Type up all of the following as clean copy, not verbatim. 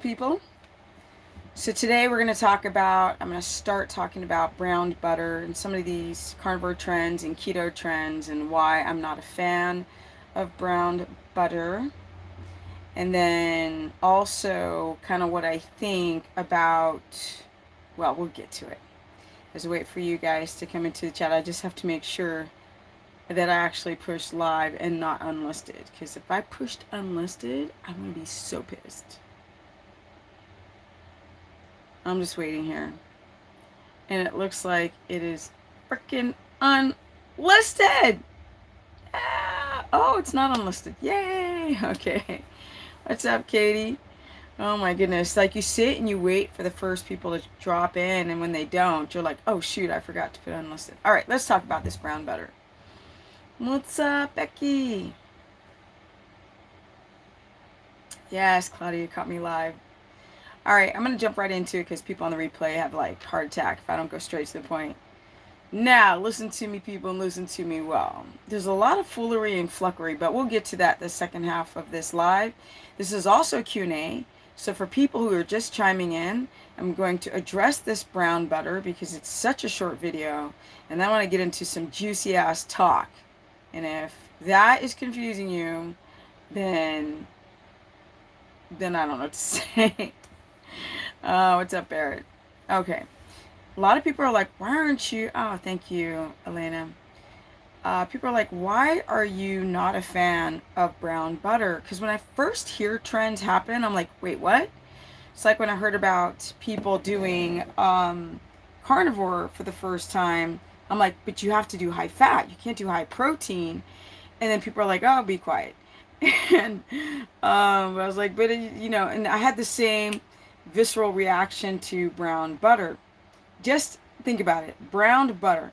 People. So today we're going to talk about, I'm going to start talking about brown butter and some of these carnivore trends and keto trends and why I'm not a fan of brown butter. And then also kind of what I think about, well, we'll get to it. As I wait for you guys to come into the chat, I just have to make sure that I actually push live and not unlisted. Because if I pushed unlisted, I'm going to be so pissed. I'm just waiting here. And it looks like it is freaking unlisted. Ah, oh, it's not unlisted. Yay. Okay. What's up, Katie? Oh, my goodness. Like, you sit and you wait for the first people to drop in. And when they don't, you're like, oh, shoot, I forgot to put unlisted. All right, let's talk about this brown butter. What's up, Becky? Yes, Claudia caught me live. All right, I'm going to jump right into it because people on the replay have, like, heart attack if I don't go straight to the point. Now, listen to me, people, and listen to me well. There's a lot of foolery and fluckery, but we'll get to that the second half of this live. This is also Q&A, so for people who are just chiming in, I'm going to address this brown butter because it's such a short video, and I want to get into some juicy-ass talk. And if that is confusing you, then I don't know what to say. What's up, Barrett? Okay. A lot of people are like, why aren't you? Oh, thank you, Elena. People are like, why are you not a fan of brown butter? Because when I first hear trends happen, I'm like, wait, what? It's like when I heard about people doing carnivore for the first time. I'm like, but you have to do high fat. You can't do high protein. And then people are like, oh, be quiet. And I was like, but, you know, and I had the same visceral reaction to brown butter. Just think about it. Brown butter.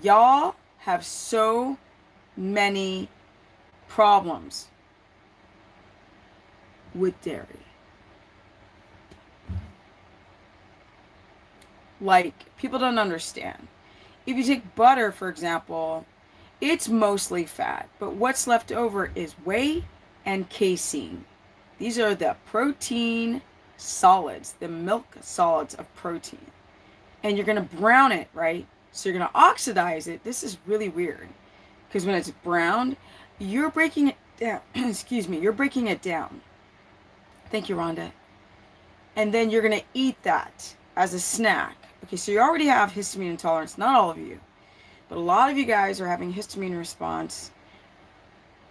Y'all have so many problems with dairy. Like, people don't understand. If you take butter, for example, it's mostly fat, but what's left over is whey and casein. These are the protein solids, the milk solids of protein, and you're going to brown it, right? So you're going to oxidize it. This is really weird because when it's browned, you're breaking it down. Excuse me, you're breaking it down. Thank you, Rhonda. And then you're going to eat that as a snack. Okay, so you already have histamine intolerance. Not all of you, but a lot of you guys are having histamine response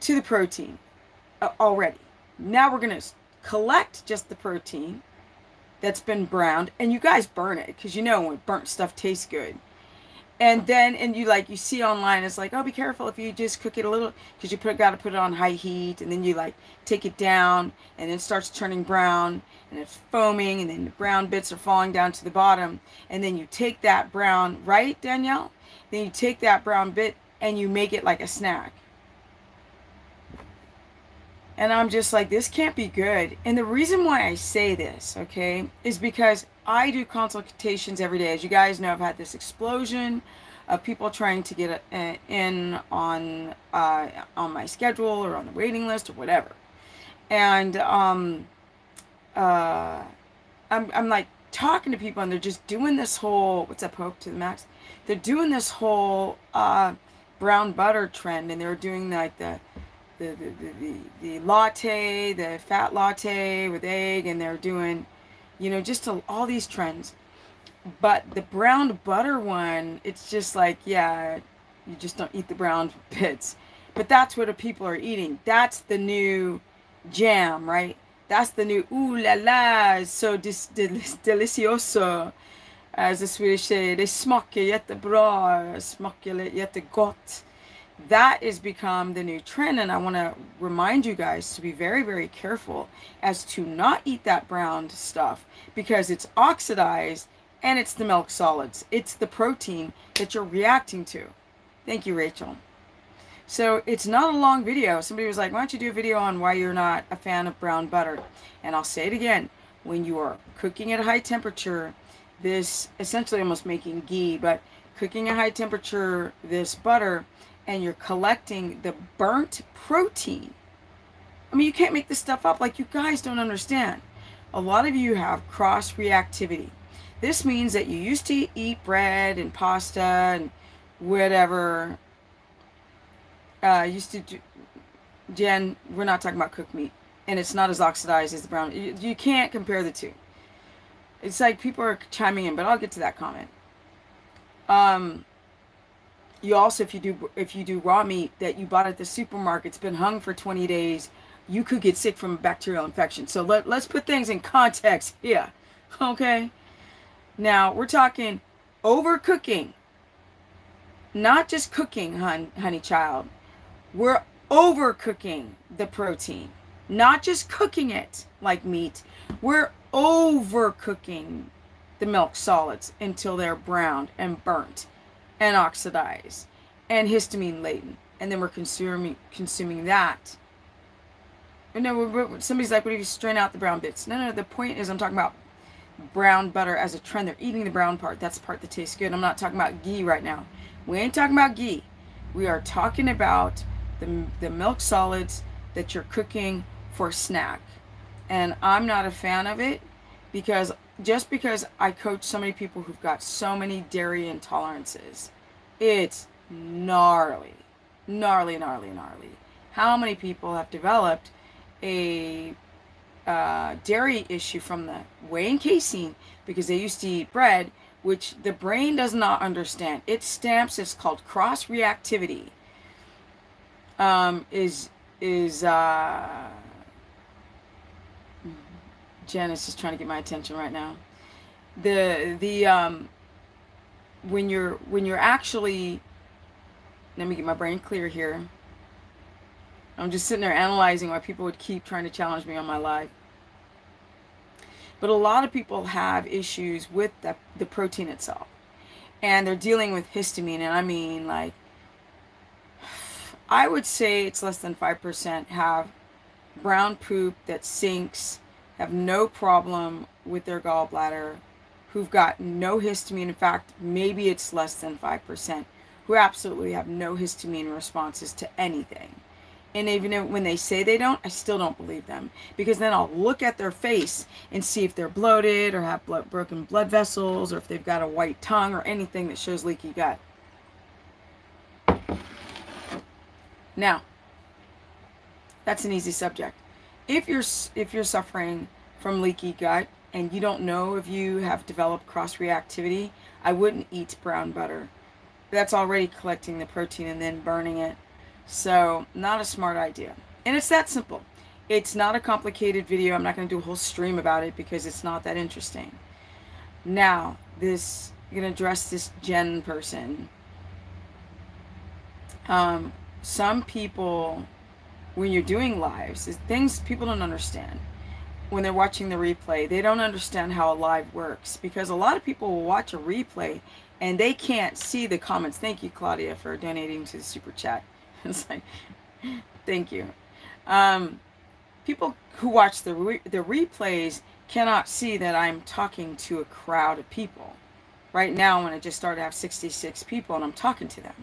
to the protein already. Now we're going to collect just the protein that's been browned, and you guys burn it because, you know, when burnt stuff tastes good. And then, and you, like, you see online, it's like, oh, be careful if you just cook it a little, because you got to put it on high heat, and then you, like, take it down, and it starts turning brown, and it's foaming, and then the brown bits are falling down to the bottom, and then you take that brown, right, Danielle? Then you take that brown bit and you make it like a snack. And I'm just like, this can't be good. And the reason why I say this, okay, is because I do consultations every day. As you guys know, I've had this explosion of people trying to get in on my schedule or on the waiting list or whatever. And I'm like talking to people, and they're just doing this whole, what's up, Hope to the Max? They're doing this whole brown butter trend, and they're doing like the latte, the fat latte with egg, and they're doing, you know, just all these trends. But the brown butter one, it's just like, yeah, you just don't eat the brown bits. But that's what people are eating. That's the new jam, right? That's the new ooh la la, so delicioso, as the Swedish say. They smakar jättebra, smakar jättegott. That has become the new trend, and I want to remind you guys to be very, very careful as to not eat that brown stuff, because it's oxidized and it's the milk solids. It's the protein that you're reacting to. Thank you, Rachel. So it's not a long video. Somebody was like, why don't you do a video on why you're not a fan of brown butter? And I'll say it again. When you are cooking at a high temperature, this essentially almost making ghee, but cooking at high temperature, this butter, and you're collecting the burnt protein. I mean, you can't make this stuff up. Like, you guys don't understand. a lot of you have cross reactivity. This means that you used to eat bread and pasta and whatever. Used to do, Jen, we're not talking about cooked meat, and it's not as oxidized as the brown. You can't compare the two. It's like people are chiming in, but I'll get to that comment. You also, if you do raw meat that you bought at the supermarket, it's been hung for 20 days, you could get sick from a bacterial infection. So let's put things in context here, okay? Now, we're talking overcooking. Not just cooking, honey child. We're overcooking the protein. Not just cooking it like meat. We're overcooking the milk solids until they're browned and burnt and oxidized and histamine laden. And then we're consuming that. And then somebody's like, what if you strain out the brown bits? No, no, the point is I'm talking about brown butter as a trend. They're eating the brown part. That's the part that tastes good. I'm not talking about ghee right now. We ain't talking about ghee. We are talking about the milk solids that you're cooking for snack. And I'm not a fan of it because just because I coach so many people who've got so many dairy intolerances, it's gnarly, gnarly, gnarly, gnarly. How many people have developed a dairy issue from the whey and casein because they used to eat bread, which the brain does not understand. It stamps, it's called cross reactivity. Jen is just trying to get my attention right now. When you're actually, let me get my brain clear here. I'm just sitting there analyzing why people would keep trying to challenge me on my life. But a lot of people have issues with the protein itself. And they're dealing with histamine. And I mean, like, I would say it's less than 5% have brown poop that sinks, have no problem with their gallbladder, who've got no histamine. In fact, maybe it's less than 5%, who absolutely have no histamine responses to anything. And even when they say they don't, I still don't believe them. Because then I'll look at their face and see if they're bloated or have broken blood vessels or if they've got a white tongue or anything that shows leaky gut. Now, that's an easy subject. If you're suffering from leaky gut and you don't know if you have developed cross-reactivity, I wouldn't eat brown butter. That's already collecting the protein and then burning it. So, not a smart idea. And it's that simple. It's not a complicated video. I'm not going to do a whole stream about it because it's not that interesting. Now, I'm going to address this Jen person. Some people, when you're doing lives, things people don't understand. When they're watching the replay, they don't understand how a live works. Because a lot of people will watch a replay and they can't see the comments. Thank you, Claudia, for donating to the Super Chat. It's like, thank you. People who watch the replays cannot see that I'm talking to a crowd of people. Right now, when I just started, I have 66 people, and I'm talking to them.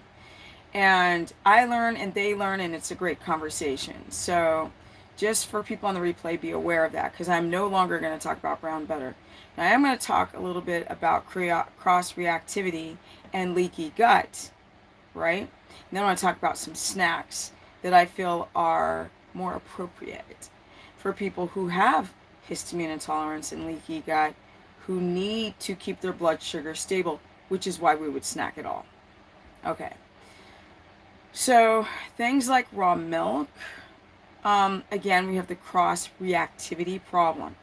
And I learn, and they learn, and it's a great conversation. So just for people on the replay, be aware of that, because I'm no longer going to talk about brown butter. Now, I am going to talk a little bit about cross-reactivity and leaky gut, right? And then I want to talk about some snacks that I feel are more appropriate for people who have histamine intolerance and leaky gut, who need to keep their blood sugar stable, which is why we would snack at all. Okay. So things like raw milk, again, we have the cross-reactivity problem.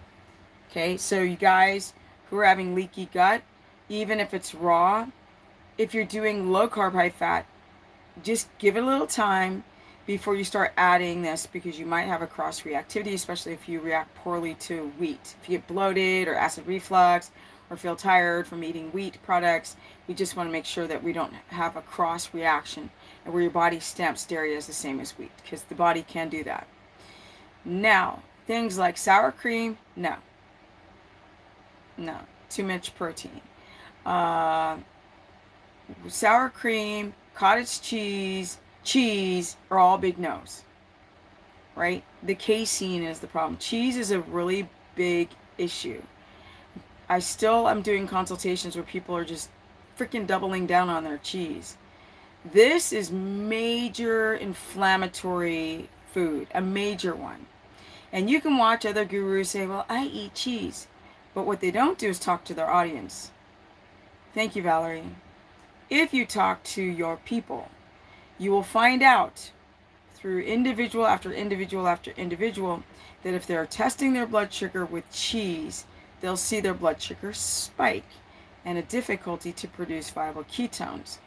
Okay, so you guys who are having leaky gut, even if it's raw, if you're doing low-carb, high-fat, just give it a little time before you start adding this, because you might have a cross reactivity, especially if you react poorly to wheat. If you get bloated or acid reflux or feel tired from eating wheat products, we just want to make sure that we don't have a cross reaction and where your body stamps dairy as the same as wheat, because the body can do that. Now, things like sour cream, no. No, too much protein. Sour cream, cottage cheese, are all big no's, right? The casein is the problem. Cheese is a really big issue. I still am doing consultations where people are just freaking doubling down on their cheese. This is major inflammatory food, a major one. And you can watch other gurus say, well, I eat cheese. But what they don't do is talk to their audience. Thank you, Valerie. If you talk to your people, you will find out through individual after individual after individual that if they're testing their blood sugar with cheese, they'll see their blood sugar spike and a difficulty to produce viable ketones.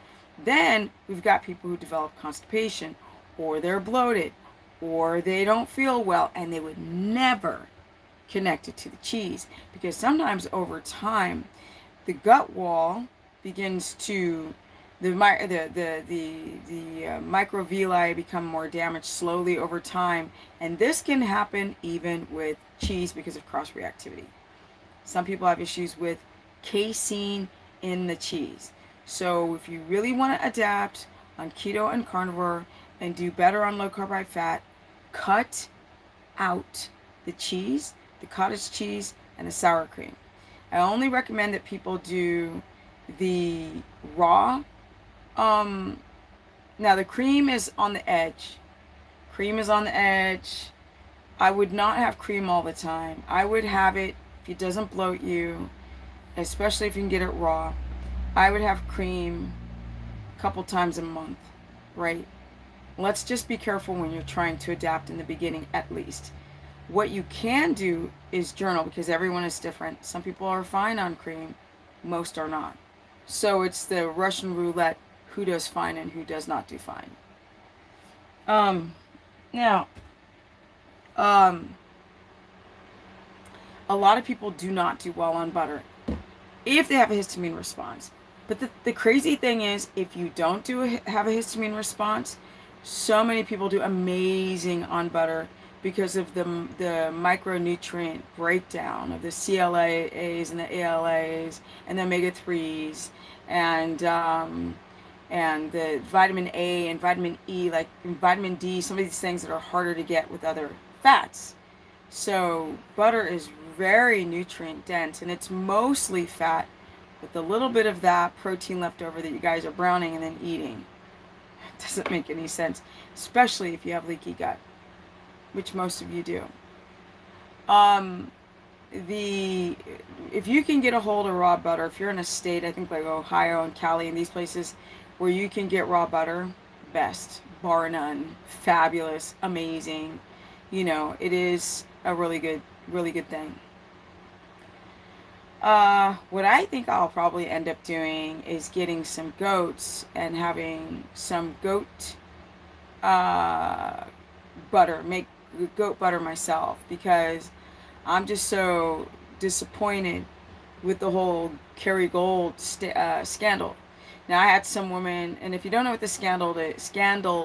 Then we've got people who develop constipation, or they're bloated, or they don't feel well, and they would never connect it to the cheese, because sometimes over time the gut wall begins to the microvilli become more damaged slowly over time, and this can happen even with cheese because of cross-reactivity. Some people have issues with casein in the cheese. So if you really want to adapt on keto and carnivore and do better on low carb high fat, cut out the cheese, the cottage cheese, and the sour cream. I only recommend that people do the raw. Now the cream is on the edge. Cream is on the edge. I would not have cream all the time. I would have it if it doesn't bloat you, especially if you can get it raw. I would have cream a couple times a month, right? Let's just be careful when you're trying to adapt in the beginning, at least. What you can do is journal, because everyone is different. Some people are fine on cream, most are not. So it's the Russian roulette, who does fine and who does not do fine. A lot of people do not do well on butter if they have a histamine response. But the crazy thing is, if you don't have a histamine response, so many people do amazing on butter because of the micronutrient breakdown of the CLAs and the ALAs and the omega-3s and the vitamin A and vitamin E, like vitamin D, some of these things that are harder to get with other fats. So butter is very nutrient dense, and it's mostly fat with a little bit of that protein left over that you guys are browning and then eating. It doesn't make any sense, especially if you have leaky gut, which most of you do. If you can get a hold of raw butter, if you're in a state, I think like Ohio and Cali and these places where you can get raw butter, best, bar none, fabulous, amazing. You know, it is a really good thing. What I think I'll probably end up doing is getting some goats and having some goat butter, make goat butter myself, because I'm just so disappointed with the whole Kerrygold scandal. Now, I had some woman, and if you don't know what the scandal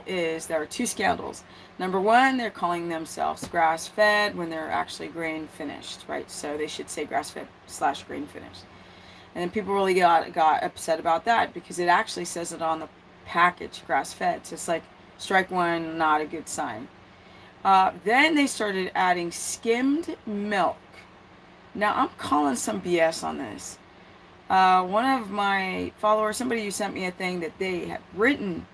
is, there are two scandals. Number one, they're calling themselves grass-fed when they're actually grain-finished, right? So they should say grass-fed / grain-finished. And then people really got upset about that because it actually says it on the package, grass-fed. So it's like, strike one, not a good sign. Then they started adding skimmed milk. Now, I'm calling some BS on this. One of my followers, somebody who sent me a thing that they had written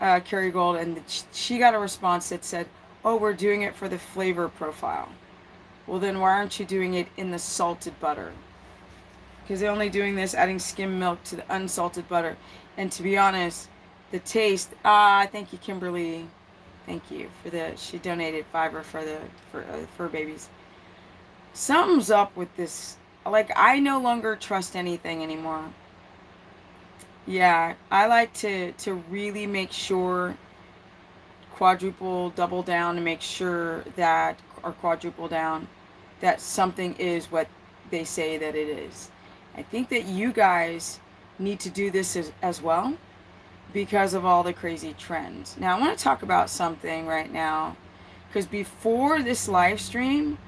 Kerrygold, and she got a response that said, oh, we're doing it for the flavor profile. Well, then why aren't you doing it in the salted butter? Because they're only doing this, adding skim milk to the unsalted butter. And to be honest, the taste, thank you, Kimberly. Thank you for the, she donated fiber for babies. Something's up with this. Like, I no longer trust anything anymore. Yeah, I like to really make sure, quadruple, double down to make sure that, or quadruple down, that something is what they say that it is. I think that you guys need to do this as well, because of all the crazy trends. Now, I want to talk about something right now, because before this live stream,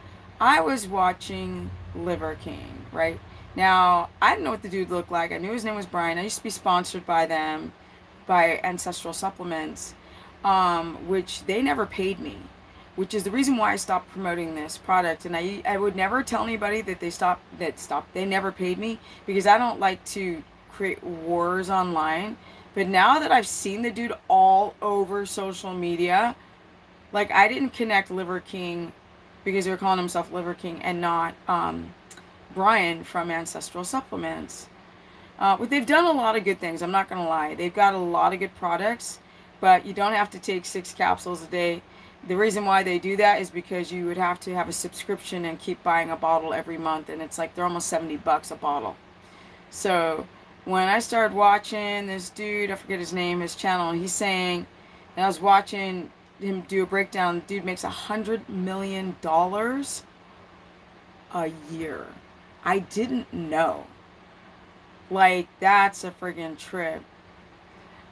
I was watching Liver King, right? Now, I didn't know what the dude looked like. I knew his name was Brian. I used to be sponsored by them, by Ancestral Supplements, which they never paid me. which is the reason why I stopped promoting this product. And I would never tell anybody that they stopped, they never paid me, because I don't like to create wars online. But now that I've seen the dude all over social media, like, I didn't connect Liver King, because they were calling himself Liver King, and not Brian from Ancestral Supplements. But they've done a lot of good things, I'm not going to lie. They've got a lot of good products, but you don't have to take 6 capsules a day. The reason why they do that is because you would have to have a subscription and keep buying a bottle every month, and it's like they're almost $70 a bottle. So when I started watching this dude, I forget his name, his channel, and he's saying, and I was watching him do a breakdown, the dude makes $100 million a year. I didn't know. Like, that's a friggin' trip.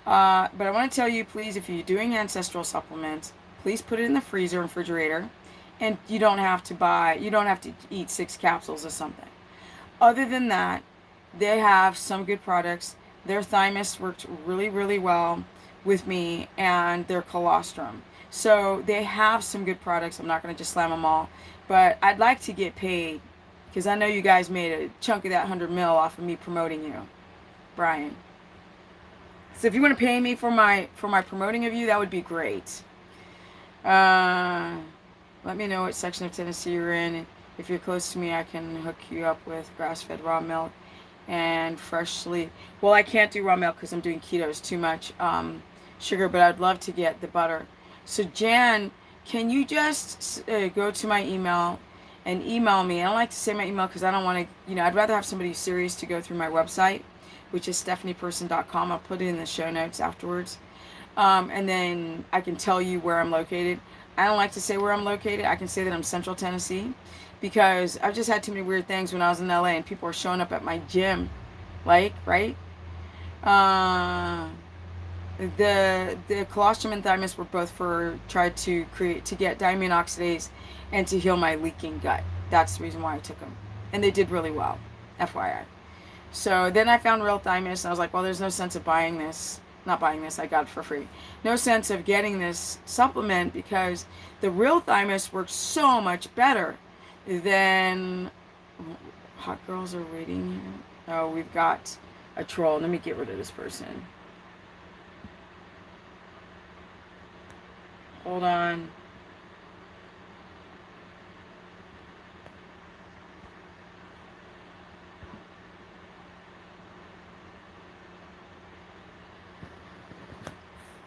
But I want to tell you, please, if you're doing ancestral supplements, please put it in the freezer, refrigerator, and you don't have to buy, you don't have to eat 6 capsules or something. Other than that, they have some good products. Their thymus worked really, really well with me, and their colostrum. So they have some good products. I'm not going to just slam them all, but I'd like to get paid, because I know you guys made a chunk of that 100 mil off of me promoting you, Brian. So if you want to pay me for my promoting of you, that would be great. Let me know what section of Tennessee you're in. If you're close to me, I can hook you up with grass-fed raw milk and freshly. Well, I can't do raw milk because I'm doing keto. It's too much sugar, but I'd love to get the butter. So Jan, can you just go to my email and email me? I don't like to say my email because I don't want to, you know, I'd rather have somebody serious to go through my website, which is stephanieperson.com. I'll put it in the show notes afterwards. And then I can tell you where I'm located. I don't like to say where I'm located. I can say that I'm Central Tennessee, because I've just had too many weird things when I was in LA, and people are showing up at my gym, like, right? The colostrum and thymus were both to get diamine oxidase and to heal my leaking gut. That's the reason why I took them, and they did really well, FYI. So then I found real thymus, and I was like, well, there's no sense of buying this. Not buying this, I got it for free. No sense of getting this supplement, because the real thymus works so much better than... Hot girls are waiting here. Oh, we've got a troll. Let me get rid of this person. Hold on.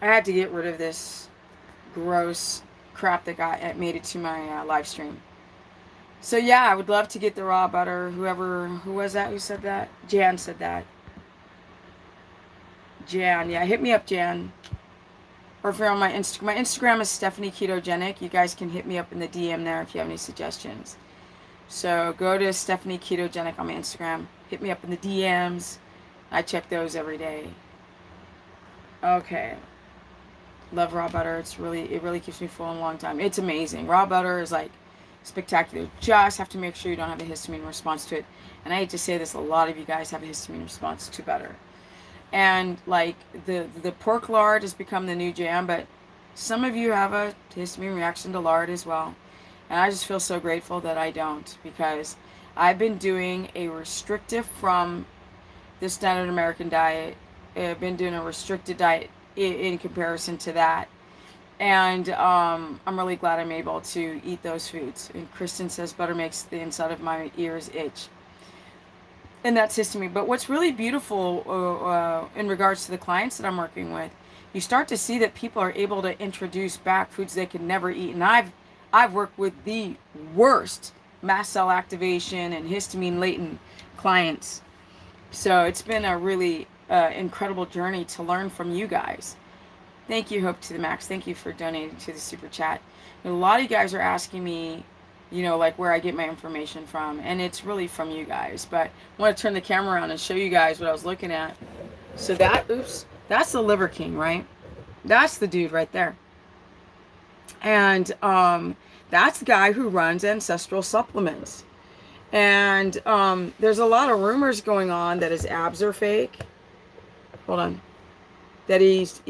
I had to get rid of this gross crap that made it to my live stream. So yeah, I would love to get the raw butter. Who was that who said that? Jan said that. Jan, yeah, hit me up, Jan. Or if you're on my Instagram is Stephanie Ketogenic. You guys can hit me up in the DM there if you have any suggestions. So go to Stephanie Ketogenic on my Instagram. Hit me up in the DMs. I check those every day. Okay. Love raw butter. It really keeps me full in a long time. It's amazing. Raw butter is like spectacular. Just have to make sure you don't have a histamine response to it. And I hate to say this, a lot of you guys have a histamine response to butter. And like the pork lard has become the new jam, but some of you have a histamine reaction to lard as well. And I just feel so grateful that I don't, because I've been doing a restrictive from the standard American diet. I've been doing a restricted diet in comparison to that, and I'm really glad I'm able to eat those foods. And Kristen says butter makes the inside of my ears itch, and that's histamine. But what's really beautiful in regards to the clients that I'm working with, you start to see that people are able to introduce back foods they could never eat. And I've worked with the worst mast cell activation and histamine latent clients, so it's been a really incredible journey to learn from you guys. Thank you, Hope to the Max. Thank you for donating to the super chat. And a lot of you guys are asking me, you know, like where I get my information from, and it's really from you guys. But I want to turn the camera around and show you guys what I was looking at. So that, oops, that's the Liver King, right? That's the dude right there. And that's the guy who runs Ancestral Supplements. And there's a lot of rumors going on that his abs are fake. Hold on, that he's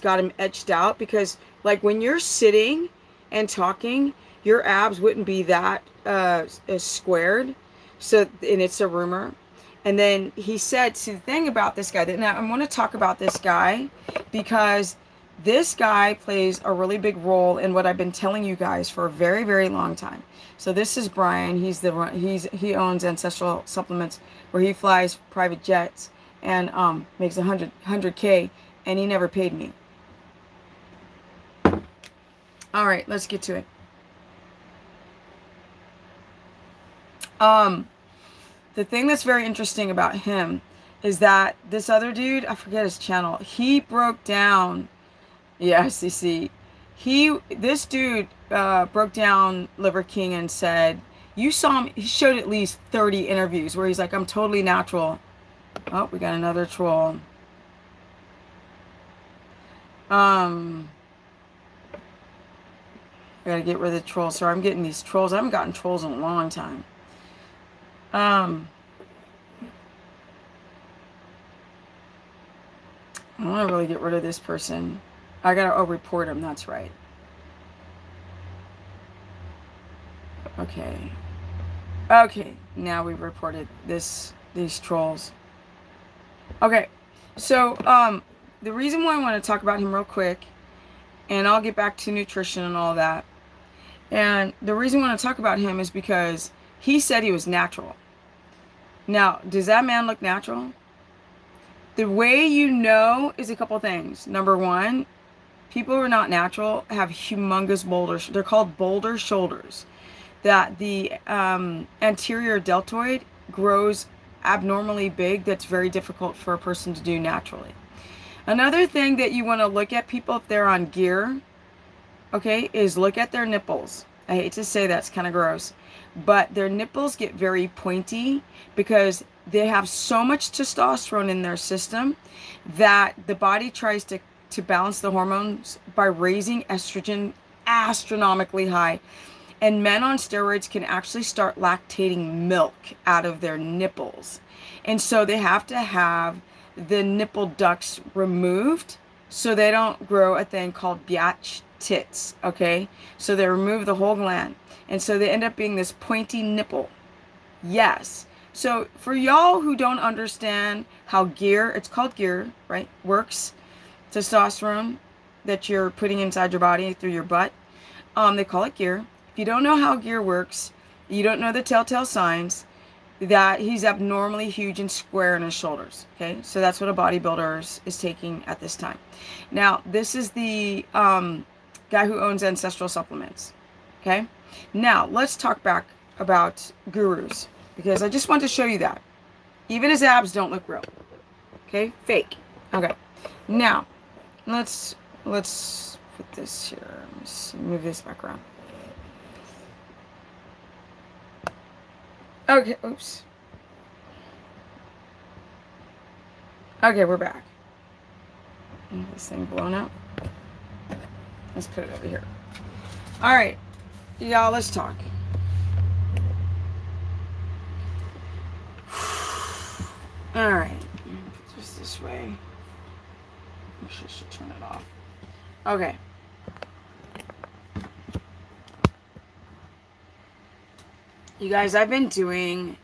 got him etched out, because like when you're sitting and talking, your abs wouldn't be that squared. So, and it's a rumor. And then he said, see, the thing about this guy, now I want to talk about this guy because this guy plays a really big role in what I've been telling you guys for a very, very long time. So this is Brian. He's the he owns Ancestral Supplements, where he flies private jets and makes 100K, and he never paid me. All right, let's get to it. The thing that's very interesting about him is that this other dude, I forget his channel, he broke down. Yeah, CC. This dude broke down Liver King and said, you saw him, he showed at least 30 interviews where he's like, I'm totally natural. Oh, we got another troll. I gotta get rid of the trolls. Sorry, I'm getting these trolls. I haven't gotten trolls in a long time. I want to really get rid of this person. I gotta report him, that's right. Okay. Okay, now we've reported these trolls. Okay, so the reason why I want to talk about him real quick, and I'll get back to nutrition and all that. And the reason I want to talk about him is because he said he was natural. Now, does that man look natural? The way you know is a couple things. Number one, people who are not natural have humongous boulders. They're called boulder shoulders. That the anterior deltoid grows abnormally big. That's very difficult for a person to do naturally. Another thing that you want to look at people if they're on gear, okay, is look at their nipples. I hate to say that's kind of gross, but their nipples get very pointy because they have so much testosterone in their system that the body tries to balance the hormones by raising estrogen astronomically high. And men on steroids can actually start lactating milk out of their nipples. And so they have to have the nipple ducts removed so they don't grow a thing called biatch tits, okay? So they remove the whole gland. And so they end up being this pointy nipple. Yes. So for y'all who don't understand how gear, it's called gear, right, works, testosterone that you're putting inside your body through your butt, they call it gear. If you don't know how gear works, you don't know the telltale signs that he's abnormally huge and square in his shoulders, okay? So that's what a bodybuilder is taking at this time. Now, this is the guy who owns Ancestral Supplements, okay? Now, let's talk back about gurus, because I just want to show you that. Even his abs don't look real, okay? Fake, okay? Now, let's put this here. Let's move this back around. Okay, oops. Okay, we're back. This thing blown up. Let's put it over here. All right, y'all, let's talk. All right, just this way. I should turn it off. Okay. You guys, I've been doing,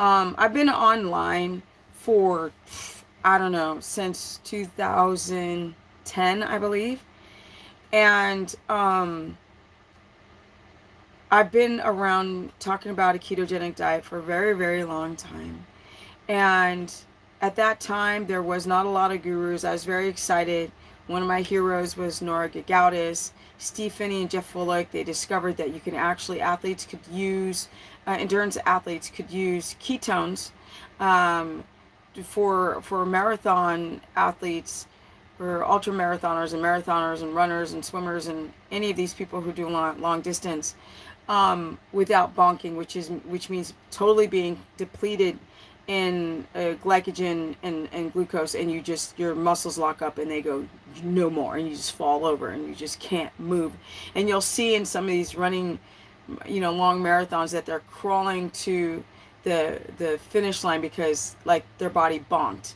I've been online for, I don't know, since 2010, I believe. And I've been around talking about a ketogenic diet for a very, very long time. And at that time, there was not a lot of gurus. I was very excited. One of my heroes was Nora Gagautis. Steve Finney and Jeff Willick, they discovered that you can actually, athletes could use, endurance athletes could use ketones for marathon athletes, or ultra marathoners and marathoners and runners and swimmers and any of these people who do long distance without bonking, which means totally being depleted in glycogen and glucose, and you just, your muscles lock up and they go no more, and you just fall over and you just can't move. And you'll see in some of these running, you know, long marathons that they're crawling to the finish line because like their body bonked.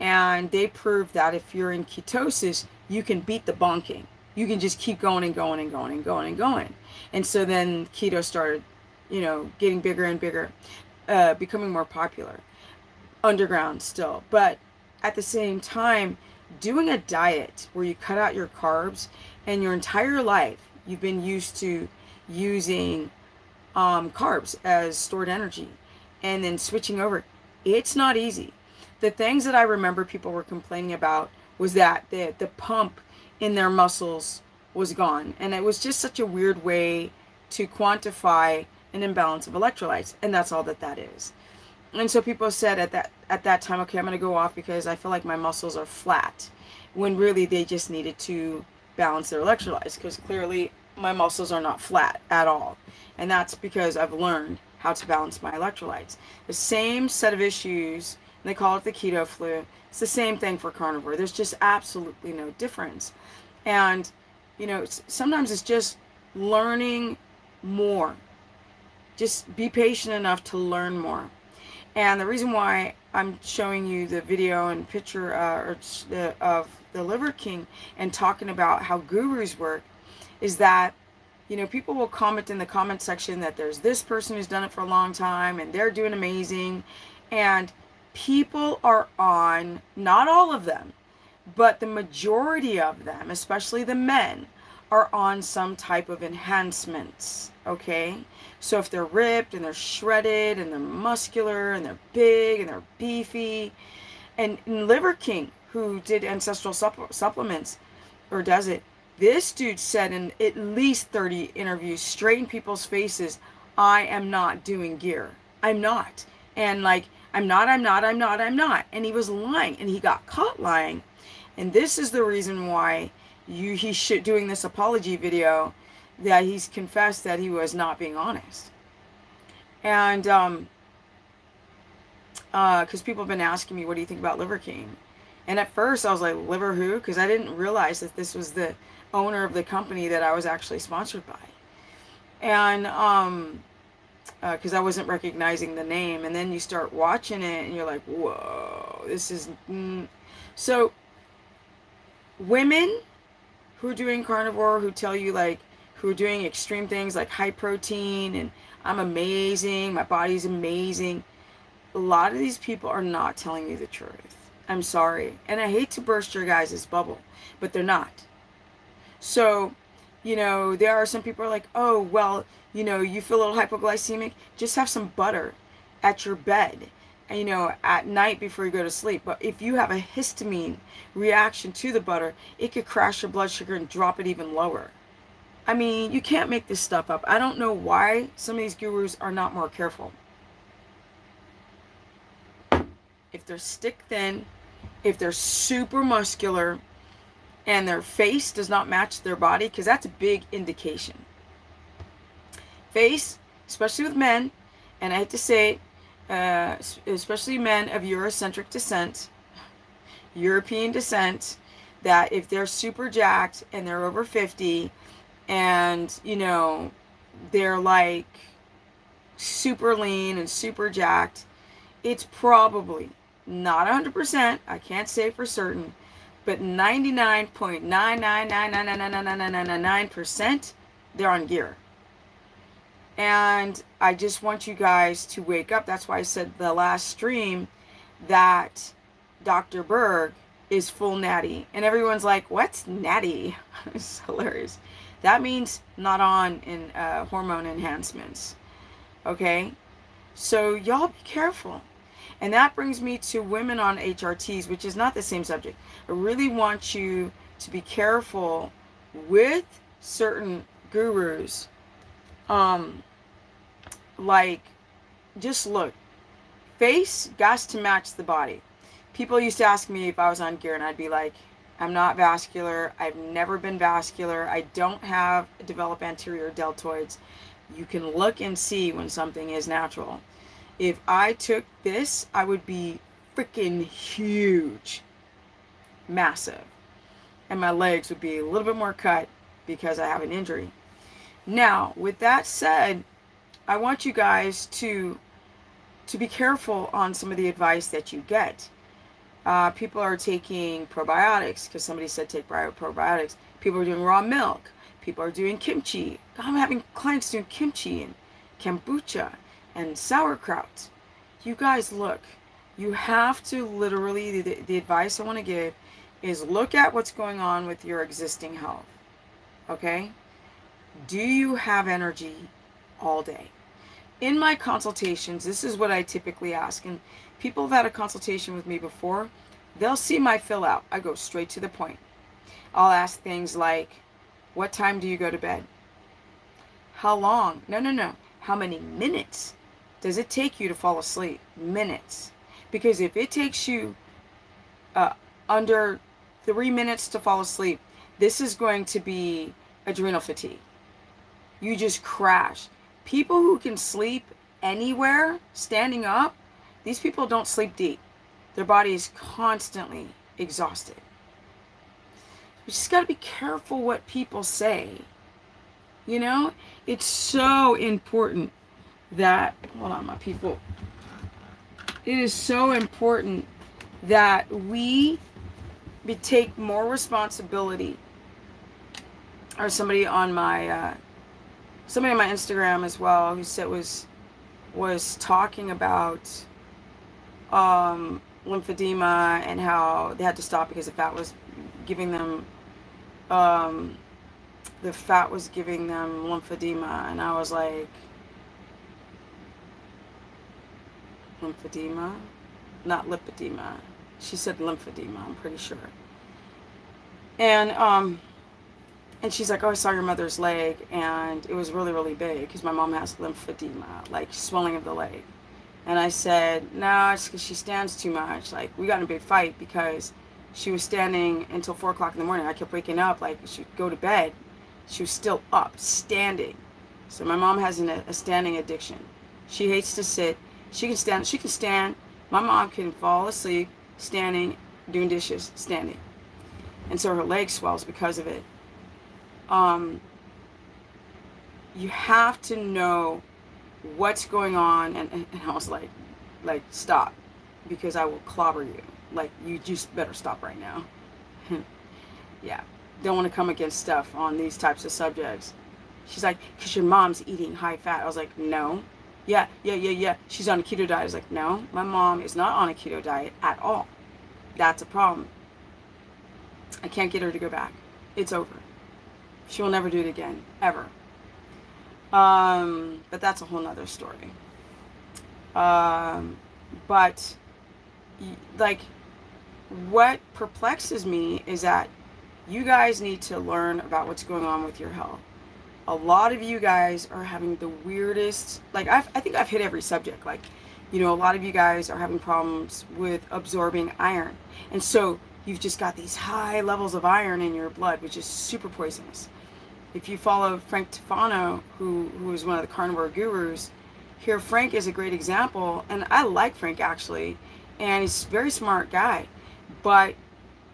And they prove that if you're in ketosis, you can beat the bonking. you can just keep going and going and going and going and going. And so then keto started, you know, getting bigger and bigger, becoming more popular, underground still. But at the same time, doing a diet where you cut out your carbs, and your entire life you've been used to using carbs as stored energy, and then switching over, it's not easy. The things that I remember people were complaining about was that the pump in their muscles was gone, and it was just such a weird way to quantify an imbalance of electrolytes, and that's all that that is. And so people said at that time, okay, I'm going to go off because I feel like my muscles are flat, when really they just needed to balance their electrolytes, because clearly my muscles are not flat at all. And that's because I've learned how to balance my electrolytes. The same set of issues, and they call it the keto flu. It's the same thing for carnivore. There's just absolutely no difference. And, you know, sometimes it's just learning more. Just be patient enough to learn more. And the reason why I'm showing you the video and picture of the Liver King and talking about how gurus work is that, you know, people will comment in the comment section that there's this person who's done it for a long time and they're doing amazing. And people are on, not all of them, but the majority of them, especially the men, are on some type of enhancements, okay? So if they're ripped and they're shredded and they're muscular and they're big and they're beefy, and Liver King, who did Ancestral Supplements, or does it, this dude said in at least 30 interviews straight in people's faces, I am not doing gear. I'm not. And like, I'm not. And he was lying, and he got caught lying. And this is the reason why he should doing this apology video, that he's confessed that he was not being honest. And because people have been asking me, what do you think about Liver King? And at first I was like, Liver who? Because I didn't realize that this was the owner of the company that I was actually sponsored by. And because I wasn't recognizing the name. And then you start watching it and you're like, whoa, this is so women who are doing carnivore, who tell you, like, who are doing extreme things like high protein and I'm amazing, my body's amazing, a lot of these people are not telling you the truth. I'm sorry, and I hate to burst your guys' bubble, but they're not. So, you know, there are some people who are like, oh, well, you know, you feel a little hypoglycemic, just have some butter at your bed, you know, at night before you go to sleep. But if you have a histamine reaction to the butter, it could crash your blood sugar and drop it even lower. I mean, you can't make this stuff up. I don't know why some of these gurus are not more careful. If they're stick thin, if they're super muscular, and their face does not match their body, because that's a big indication. Face, especially with men, and I hate to say it, especially men of Eurocentric descent, European descent, that if they're super jacked and they're over 50 and, you know, they're like super lean and super jacked, it's probably not 100%, I can't say for certain, but 99.999999999% they're on gear. And I just want you guys to wake up. That's why I said the last stream that Dr. Berg is full natty. And everyone's like, what's natty? It's hilarious. That means not on in hormone enhancements. Okay? So y'all be careful. And that brings me to women on HRTs, which is not the same subject. I really want you to be careful with certain gurus. Like, just look, face got to match the body. People used to ask me if I was on gear, and I'd be like, I'm not vascular, I've never been vascular, I don't have developed anterior deltoids. You can look and see when something is natural. If I took this, I would be freaking huge, massive, and my legs would be a little bit more cut because I have an injury. Now, with that said, I want you guys to be careful on some of the advice that you get. People are taking probiotics because somebody said take probiotics. People are doing raw milk. People are doing kimchi. I'm having clients doing kimchi and kombucha and sauerkraut. You guys, look, you have to literally, the advice I want to give is look at what's going on with your existing health, okay? Do you have energy all day? In my consultations, this is what I typically ask, and people have had a consultation with me before, they'll see my fill out. I go straight to the point. I'll ask things like, what time do you go to bed? How long? No. How many minutes does it take you to fall asleep? Minutes. Because if it takes you under 3 minutes to fall asleep, this is going to be adrenal fatigue. You just crash. People who can sleep anywhere, standing up, these people don't sleep deep. Their body is constantly exhausted. We just got to be careful what people say. You know, it's so important that, hold on my people, it is so important that we take more responsibility. Or somebody on my Instagram as well who said was talking about lymphedema and how they had to stop because the fat was giving them lymphedema. And I was like, lymphedema, not lipedema. She said lymphedema, I'm pretty sure. And she's like, oh, I saw your mother's leg, and it was really, really big, because my mom has lymphedema, like swelling of the leg. And I said, no, it's because she stands too much. Like, we got in a big fight because she was standing until 4 o'clock in the morning. I kept waking up, like, she'd go to bed. She was still up, standing. So my mom has a standing addiction. She hates to sit. She can stand. My mom can fall asleep, standing, doing dishes, standing. And so her leg swells because of it. You have to know what's going on, and I was like stop, because I will clobber you. Like, you just better stop right now. Yeah, don't want to come against stuff on these types of subjects. She's like, because your mom's eating high fat. I was like, no. Yeah, she's on a keto diet. I was like, no, my mom is not on a keto diet at all. That's a problem. I can't get her to go back. It's over. She will never do it again, ever. But that's a whole nother story. But like, what perplexes me is that you guys need to learn about what's going on with your health. A lot of you guys are having the weirdest, like, I think I've hit every subject. Like, you know, a lot of you guys are having problems with absorbing iron. And so you've just got these high levels of iron in your blood, which is super poisonous. If you follow Frank Tafano, who is one of the carnivore gurus, here Frank is a great example, and I like Frank actually, and he's a very smart guy, but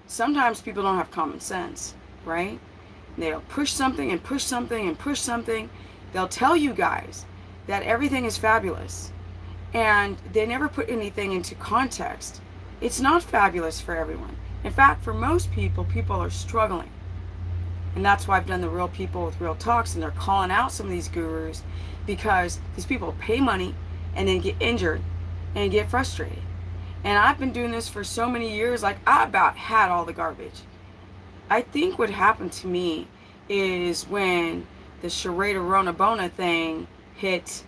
sometimes people don't have common sense, right? They'll push something and push something and push something. They'll tell you guys that everything is fabulous, and they never put anything into context. It's not fabulous for everyone. In fact, for most people, people are struggling. And that's why I've done the Real People with Real Talks, and they're calling out some of these gurus, because these people pay money and then get injured and get frustrated. And I've been doing this for so many years, like, I about had all the garbage. I think what happened to me is when the Charade of Rona Bona thing hit,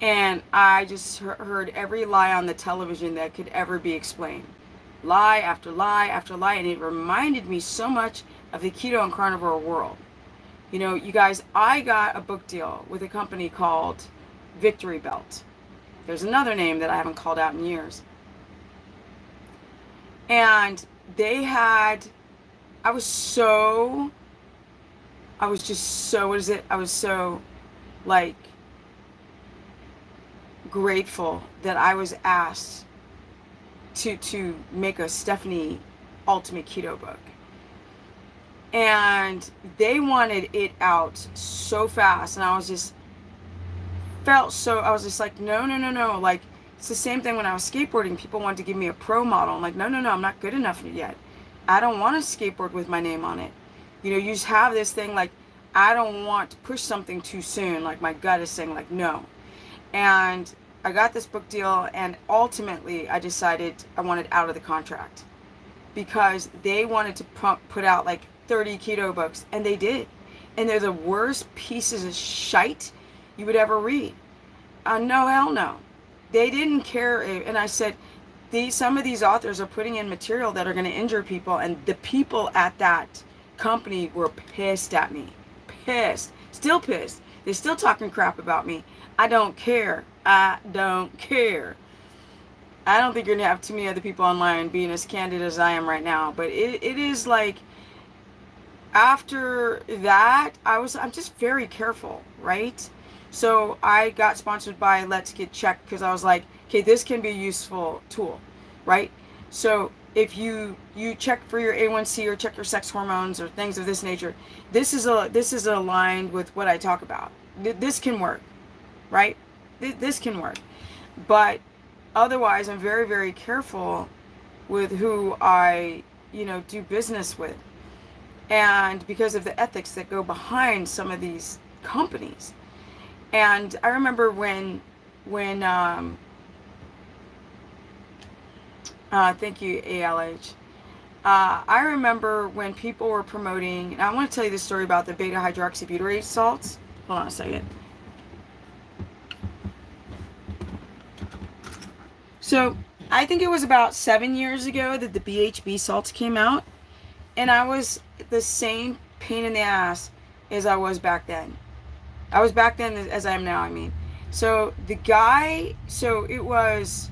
and I just heard every lie on the television that could ever be explained. Lie after lie after lie, and it reminded me so much of the keto and carnivore world. You know, you guys, I got a book deal with a company called Victory Belt. There's another name that I haven't called out in years. And they had, I was so like grateful that I was asked to make a Stephanie Ultimate Keto book. And they wanted it out so fast, and I was just like, no, like, it's the same thing when I was skateboarding. People wanted to give me a pro model. I'm like, no, I'm not good enough yet. I don't want a skateboard with my name on it. You know, you just have this thing like, I don't want to push something too soon. Like my gut is saying like, no. And I got this book deal, and ultimately I decided I wanted out of the contract because they wanted to put out like 30 keto books, and they did. And they're the worst pieces of shite you would ever read. No, hell no. They didn't care. And I said, some of these authors are putting in material that are going to injure people, and the people at that company were pissed at me. Pissed. Still pissed. They're still talking crap about me. I don't care. I don't care. I don't think you're going to have too many other people online being as candid as I am right now. But it is like, after that, I'm just very careful, right? So I got sponsored by Let's Get Checked because I was like, okay, this can be a useful tool, right? So if you check for your A1C or check your sex hormones or things of this nature, this is aligned with what I talk about. This can work, right? This can work. But otherwise, I'm very, very careful with who I, you know, do business with, and because of the ethics that go behind some of these companies. And I remember when thank you, ALH. I remember when people were promoting, and I want to tell you the story about the beta hydroxybutyrate salts. Hold on a second. So I think it was about 7 years ago that the BHB salts came out, and I was the same pain in the ass as I was back then. I was back then as I am now, I mean. So the guy, so it was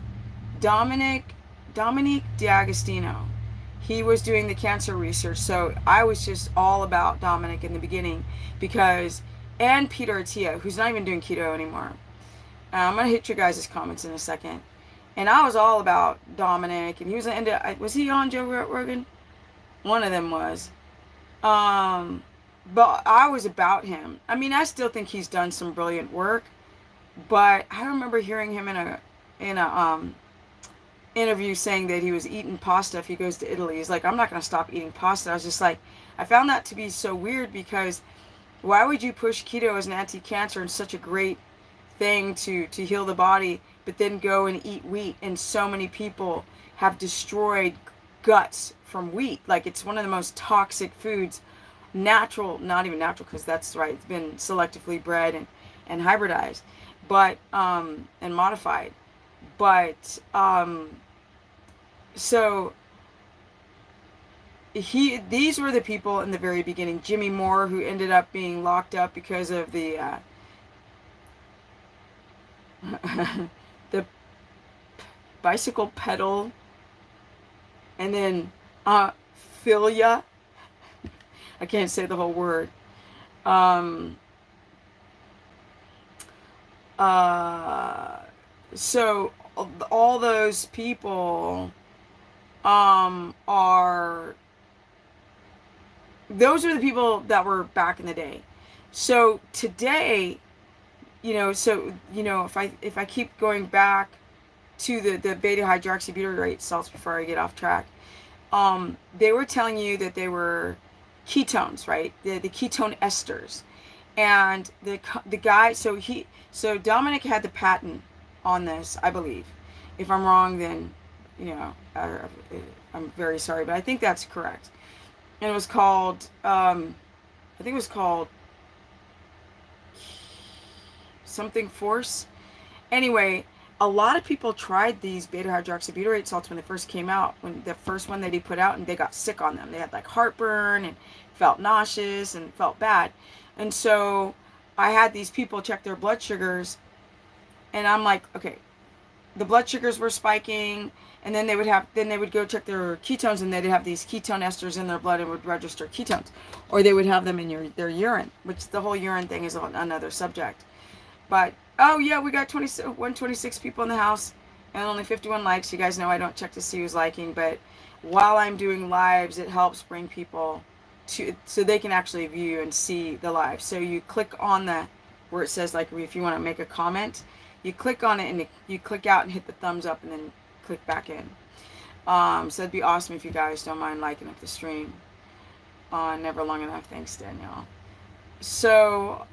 Dominic D'Agostino. He was doing the cancer research. So I was just all about Dominic in the beginning because, and Peter Attia, who's not even doing keto anymore. I'm going to hit your guys' comments in a second. And I was all about Dominic, and he was was he on Joe Rogan? One of them was. But I was about him. I mean, I still think he's done some brilliant work, but I remember hearing him in an interview saying that he was eating pasta if he goes to Italy. He's like, I'm not going to stop eating pasta. I was just like, I found that to be so weird because why would you push keto as an anti-cancer and such a great thing to heal the body, but then go and eat wheat? And so many people have destroyed guts from wheat. Like, it's one of the most toxic foods, natural, not even natural, because that's right, it's been selectively bred and hybridized, but and modified. But so these were the people in the very beginning. Jimmy Moore, who ended up being locked up because of the the bicycle pedal, and then philia. I can't say the whole word. So all those people those are the people that were back in the day. So today, you know, if I keep going back to the beta hydroxybutyrate salts before I get off track, they were telling you that they were ketones, right? The ketone esters. And the guy, so Dominic had the patent on this, I believe. If I'm wrong, then, you know, I'm very sorry, but I think that's correct. And it was called, I think it was called something force. Anyway, a lot of people tried these beta hydroxybutyrate salts when they first came out, when the first one that he put out, and they got sick on them. They had like heartburn and felt nauseous and felt bad. And so I had these people check their blood sugars, and I'm like, okay, the blood sugars were spiking, and then they would go check their ketones, and they'd have these ketone esters in their blood and would register ketones, or they would have them in their urine, which the whole urine thing is another subject. But oh yeah, we got 126 people in the house and only 51 likes. You guys know I don't check to see who's liking, but while I'm doing lives, it helps bring people to, so they can actually view and see the live. So you click on where it says, like, if you want to make a comment, you click on it, and you click out and hit the thumbs up and then click back in. So it'd be awesome if you guys don't mind liking up the stream. Never long enough. Thanks, Danielle. So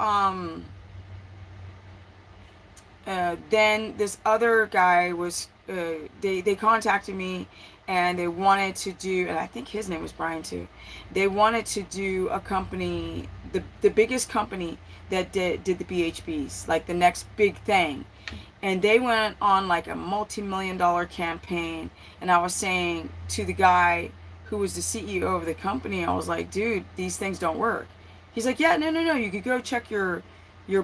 then this other guy was they contacted me and they wanted to do, and I think his name was Brian too, they wanted to do a company, the biggest company that did the BHBs, like the next big thing. And they went on like a multi-million-dollar campaign. And I was saying to the guy who was the CEO of the company, I was like, dude, these things don't work. He's like, yeah, no, you could go check your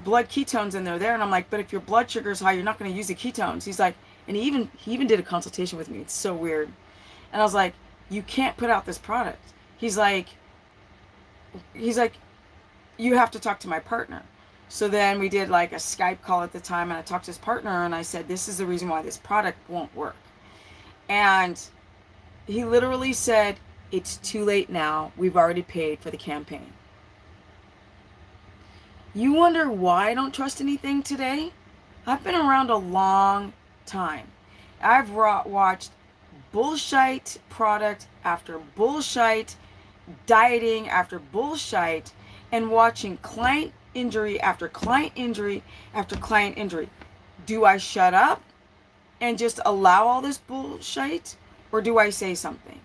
blood ketones and they're there. And I'm like, but if your blood sugar is high, you're not going to use the ketones. He's like, and he even did a consultation with me. It's so weird. And I was like, you can't put out this product. He's like, you have to talk to my partner. So then we did like a Skype call at the time, and I talked to his partner and I said, this is the reason why this product won't work. And he literally said, it's too late now. We've already paid for the campaign. You wonder why I don't trust anything today? I've been around a long time. I've watched bullshit product after bullshit, dieting after bullshit, and watching client injury after client injury after client injury. Do I shut up and just allow all this bullshit, or do I say something?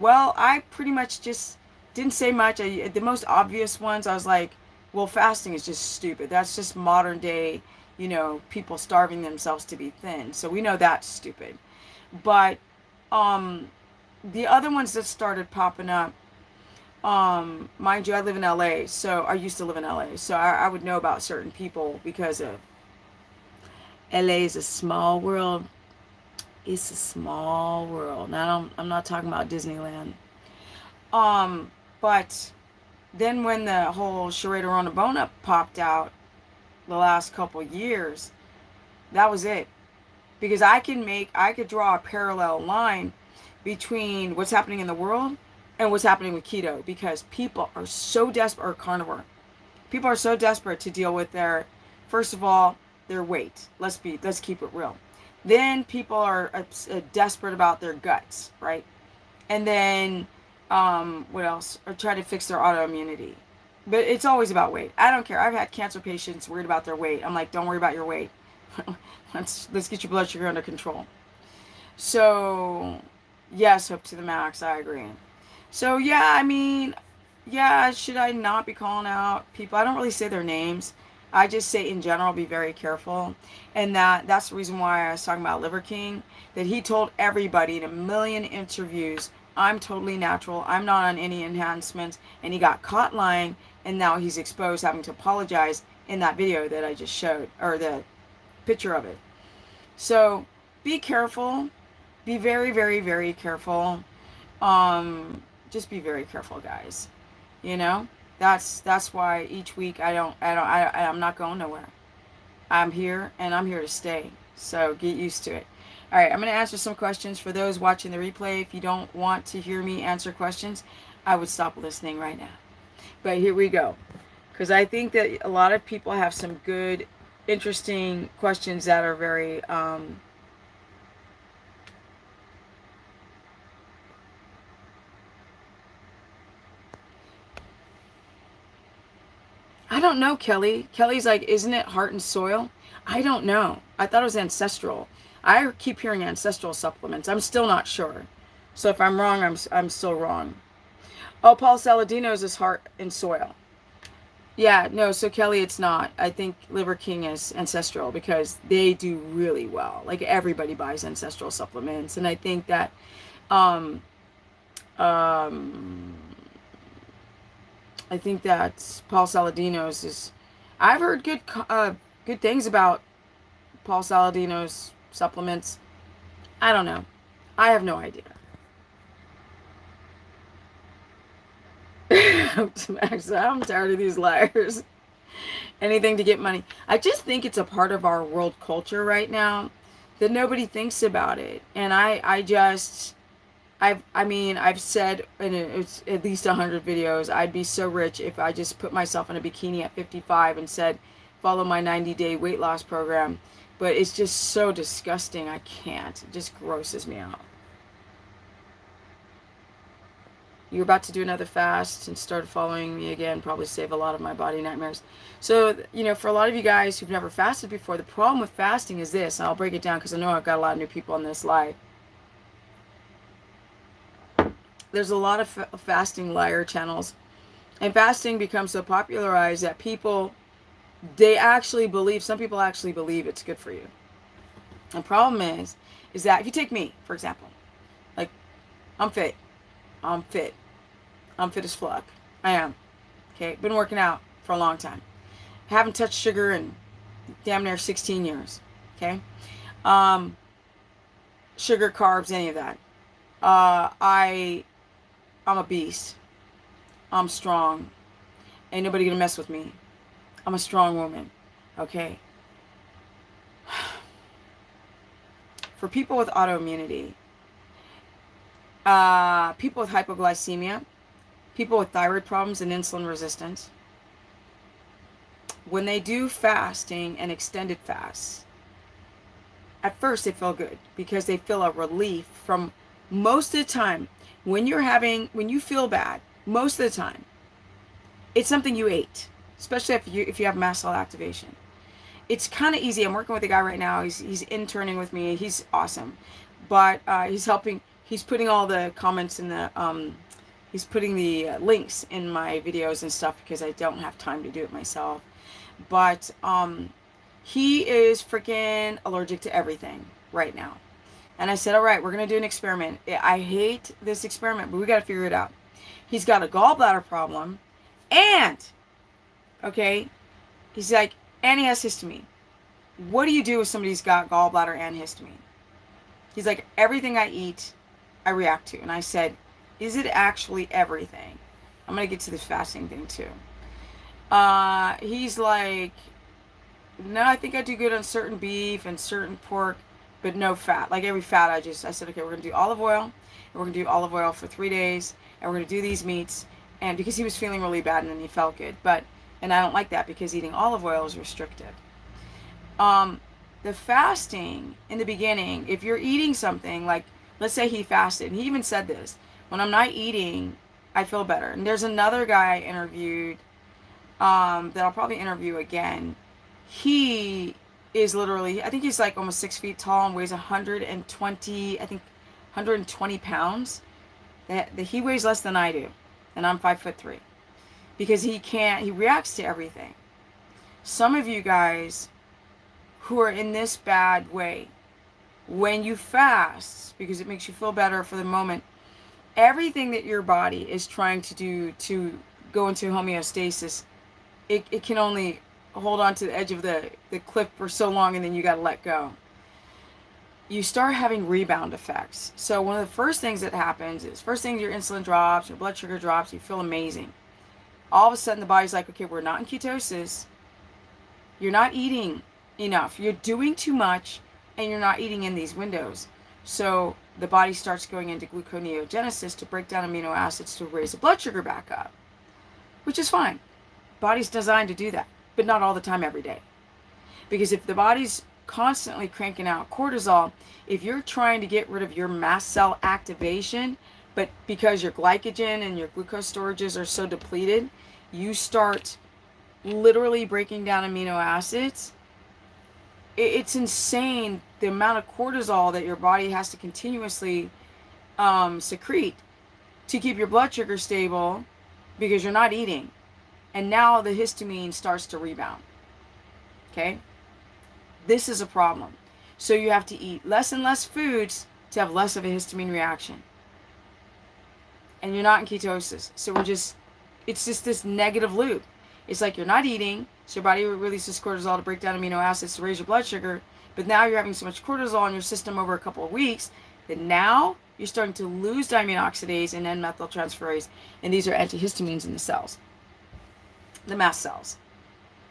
Well, I pretty much just didn't say much. The most obvious ones, I was like, well, fasting is just stupid. That's just modern day, you know, people starving themselves to be thin. So we know that's stupid. But the other ones that started popping up, mind you, I live in LA, so I used to live in LA, so I would know about certain people because of LA is a small world. It's a small world. Now I'm not talking about Disneyland. But then when the whole charade around the bone up popped out the last couple years, that was it. Because I could draw a parallel line between what's happening in the world and what's happening with keto, because people are so desperate, or carnivore, people are so desperate to deal with their, first of all, their weight. Let's keep it real. Then people are desperate about their guts, right? And then what else? Or try to fix their autoimmunity. But it's always about weight. I don't care. I've had cancer patients worried about their weight. I'm like, don't worry about your weight. Let's get your blood sugar under control. So yes, hope to the max. I agree. So yeah, I mean, yeah, should I not be calling out people? I don't really say their names. I just say in general, be very careful. And that's the reason why I was talking about Liver King, that he told everybody in a million interviews, I'm totally natural, I'm not on any enhancements, and he got caught lying, and now he's exposed, having to apologize in that video that I just showed, or the picture of it. So be careful, be very, very, very careful. Just be very careful, guys. You know, that's why each week I'm not going nowhere. I'm here, and I'm here to stay. So get used to it. All right, I'm going to answer some questions for those watching the replay. If you don't want to hear me answer questions, I would stop listening right now. But here we go, because I think that a lot of people have some good, interesting questions that are very I don't know, Kelly. Kelly's like, isn't it Heart and Soil? I don't know. I thought it was Ancestral. I keep hearing Ancestral Supplements. I'm still not sure. So if I'm wrong, I'm still wrong. Oh, Paul Saladino's is Heart and Soil. Yeah, no, so Kelly, it's not. I think Liver King is Ancestral, because they do really well. Like, everybody buys Ancestral Supplements. And I think that Paul Saladino's is, I've heard good things about Paul Saladino's supplements. I don't know. I have no idea. I'm tired of these liars. Anything to get money. I just think it's a part of our world culture right now that nobody thinks about it. And I've said in at least 100 videos, I'd be so rich if I just put myself in a bikini at 55 and said, follow my 90-day weight loss program. But it's just so disgusting. I can't. It just grosses me out. you're about to do another fast and started following me again, probably save a lot of my body nightmares. So, you know, for a lot of you guys who've never fasted before, the problem with fasting is this, and I'll break it down because I know I've got a lot of new people on this live. There's a lot of fasting liar channels, and fasting becomes so popularized that people, they actually believe, some people actually believe it's good for you. The problem is that if you take me, for example, like I'm fit as fuck. I am. Okay, been working out for a long time. Haven't touched sugar in damn near 16 years. Okay, sugar, carbs, any of that. I'm a beast. I'm strong. Ain't nobody gonna mess with me. I'm a strong woman. Okay. For people with autoimmunity, people with hypoglycemia, people with thyroid problems and insulin resistance, when they do fasting and extended fasts, at first they feel good because they feel a relief from most of the time when you feel bad, most of the time, it's something you ate, especially if you have mast cell activation. It's kind of easy. I'm working with a guy right now. He's interning with me. He's awesome, but he's helping. He's putting all the comments in the, he's putting the links in my videos and stuff because I don't have time to do it myself. But he is freaking allergic to everything right now. And I said, all right, we're going to do an experiment. I hate this experiment, but we got to figure it out. He's got a gallbladder problem and, okay, he's like, and he has histamine. What do you do if somebody's got gallbladder and histamine? He's like, everything I eat, I react to. And I said, is it actually everything? I'm going to get to the fasting thing too. He's like, no, I think I do good on certain beef and certain pork, but no fat. Like every fat, I said, okay, we're going to do olive oil, and we're going to do olive oil for 3 days, and we're going to do these meats. And because he was feeling really bad and then he felt good, but, and I don't like that because eating olive oil is restrictive. The fasting in the beginning, if you're eating something like, let's say he fasted, and he even said this, when I'm not eating, I feel better. And there's another guy I interviewed that I'll probably interview again. He is literally, I think he's like almost 6 feet tall and weighs 120, I think 120 pounds. That he weighs less than I do, and I'm 5'3", because he reacts to everything. Some of you guys who are in this bad way, when you fast, because it makes you feel better for the moment, everything that your body is trying to do to go into homeostasis, it can only hold on to the edge of the cliff for so long, and then you got to let go. You start having rebound effects. So one of the first things that happens is, first thing, your insulin drops, your blood sugar drops, you feel amazing. All of a sudden the body's like, okay, we're not in ketosis. You're not eating enough. You're doing too much, and you're not eating in these windows. So the body starts going into gluconeogenesis to break down amino acids to raise the blood sugar back up, which is fine. Body's designed to do that, but not all the time every day. Because if the body's constantly cranking out cortisol, if you're trying to get rid of your mast cell activation, but because your glycogen and your glucose storages are so depleted, you start literally breaking down amino acids. It's insane the amount of cortisol that your body has to continuously secrete to keep your blood sugar stable because you're not eating. And now the histamine starts to rebound. Okay? This is a problem. So you have to eat less and less foods to have less of a histamine reaction. And you're not in ketosis. So it's just this negative loop. It's like you're not eating, so your body releases cortisol to break down amino acids to raise your blood sugar, but now you're having so much cortisol in your system over a couple of weeks that now you're starting to lose diamine oxidase and N-methyltransferase, and these are antihistamines in the cells, the mast cells.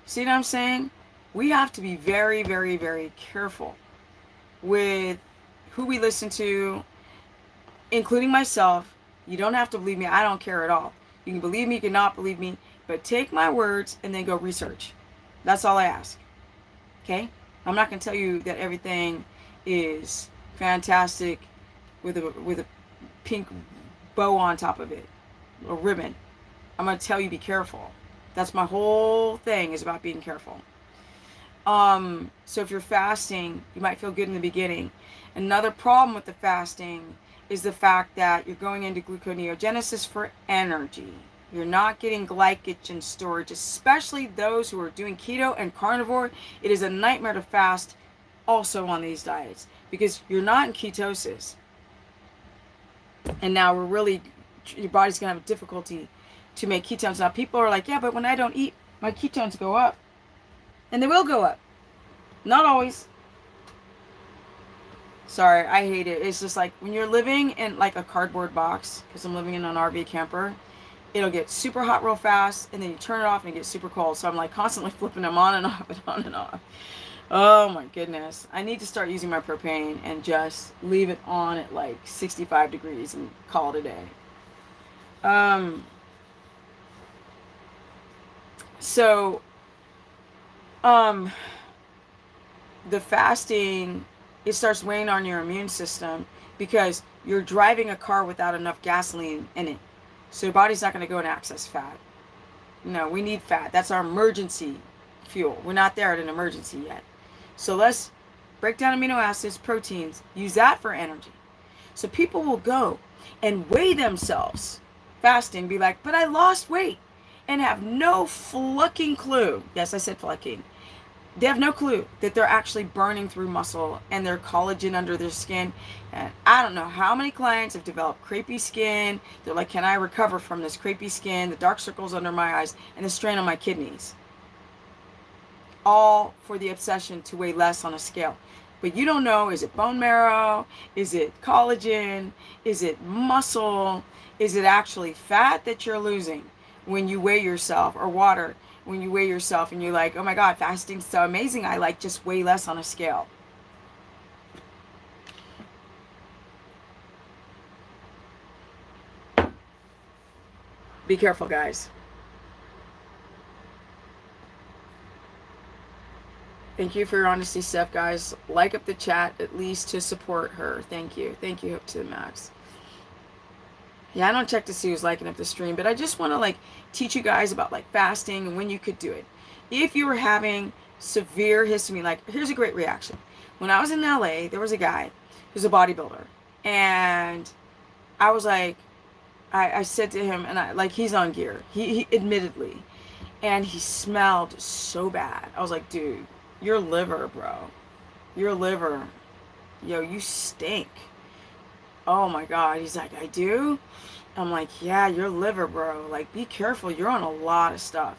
See what I'm saying? We have to be very, very, very careful with who we listen to, including myself. You don't have to believe me. I don't care at all. You can believe me, you cannot believe me. But take my words and then go research. That's all I ask. Okay? I'm not going to tell you that everything is fantastic with a pink bow on top of it. a ribbon. I'm going to tell you, be careful. That's my whole thing, is about being careful. So if you're fasting, you might feel good in the beginning. Another problem with the fasting is the fact that you're going into gluconeogenesis for energy. You're not getting glycogen storage, especially those who are doing keto and carnivore. It is a nightmare to fast also on these diets because you're not in ketosis. And now we're really, your body's going to have difficulty to make ketones. Now people are like, yeah, but when I don't eat, my ketones go up. And they will go up. Not always. Sorry, I hate it. It's just like when you're living in like a cardboard box, because I'm living in an RV camper, it'll get super hot real fast, and then you turn it off and it gets super cold. So I'm like constantly flipping them on and off and on and off. Oh my goodness. I need to start using my propane and just leave it on at like 65 degrees and call it a day. The fasting, it starts weighing on your immune system because you're driving a car without enough gasoline in it. So your body's not going to go and access fat. No, we need fat. That's our emergency fuel. We're not there at an emergency yet. So let's break down amino acids, proteins, use that for energy. So people will go and weigh themselves fasting, be like, but I lost weight, and have no flucking clue. Yes, I said flucking. They have no clue that they're actually burning through muscle and their collagen under their skin. And I don't know how many clients have developed crepey skin. They're like, can I recover from this crepey skin, the dark circles under my eyes, and the strain on my kidneys? All for the obsession to weigh less on a scale. But you don't know, is it bone marrow? Is it collagen? Is it muscle? Is it actually fat that you're losing when you weigh yourself, or water? When you weigh yourself and you're like, oh my God, fasting's so amazing. I like just weigh less on a scale. Be careful, guys. Thank you for your honesty, Steph, guys. Like up the chat, at least to support her. Thank you. Thank you, Hope to the Max. Yeah, I don't check to see who's liking up the stream, but I just want to like teach you guys about like fasting and when you could do it. If you were having severe histamine, like here's a great reaction. When I was in LA, there was a guy who's a bodybuilder, and I was like, I said to him, and I like, he's on gear. He admittedly, and he smelled so bad. I was like, dude, your liver, bro, your liver, yo, you stink. Oh my God. He's like, I do? I'm like, yeah, your liver, bro. Like, be careful. You're on a lot of stuff.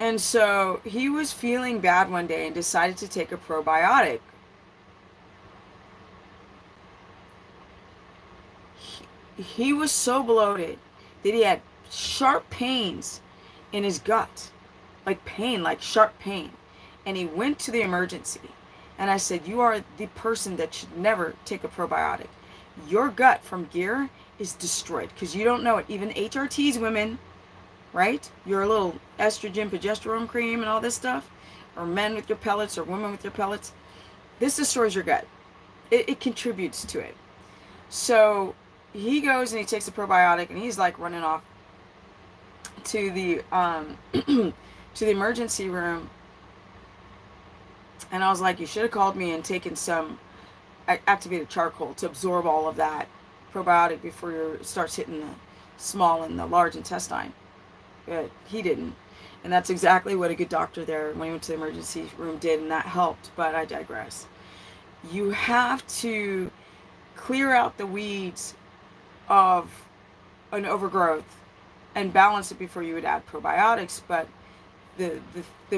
And so he was feeling bad one day and decided to take a probiotic. He was so bloated that he had sharp pains in his gut, like pain, like sharp pain. And he went to the emergency. And I said, you are the person that should never take a probiotic. Your gut from gear is destroyed because you don't know it. Even HRTs, women, right? Your little estrogen, progesterone cream and all this stuff, or men with your pellets or women with your pellets. This destroys your gut. It contributes to it. So he goes and he takes a probiotic, and he's like running off to the to the emergency room. And I was like, you should have called me and taken some activated charcoal to absorb all of that probiotic before it starts hitting the small and the large intestine. But he didn't. And that's exactly what a good doctor there, when he went to the emergency room, did, and that helped. But I digress. You have to clear out the weeds of an overgrowth and balance it before you would add probiotics. But the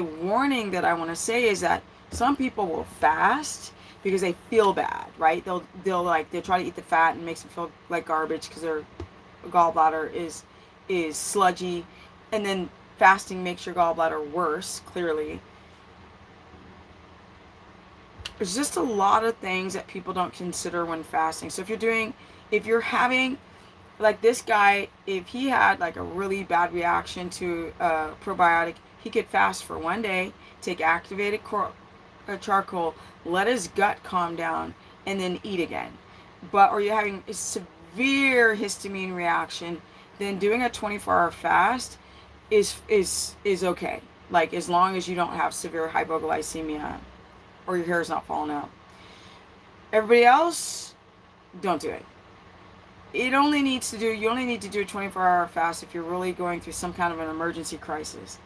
warning that I want to say is that some people will fast because they feel bad, right? They'll try to eat the fat, and it makes them feel like garbage because their gallbladder is sludgy, and then fasting makes your gallbladder worse. Clearly, there's just a lot of things that people don't consider when fasting. So if you're having, like this guy, if he had like a really bad reaction to probiotic, he could fast for one day, take activated charcoal, let his gut calm down, and then eat again. But are you having a severe histamine reaction? then doing a 24-hour fast is okay. Like, as long as you don't have severe hypoglycemia or your hair is not falling out. Everybody else, don't do it. You only need to do a 24-hour fast if you're really going through some kind of an emergency crisis.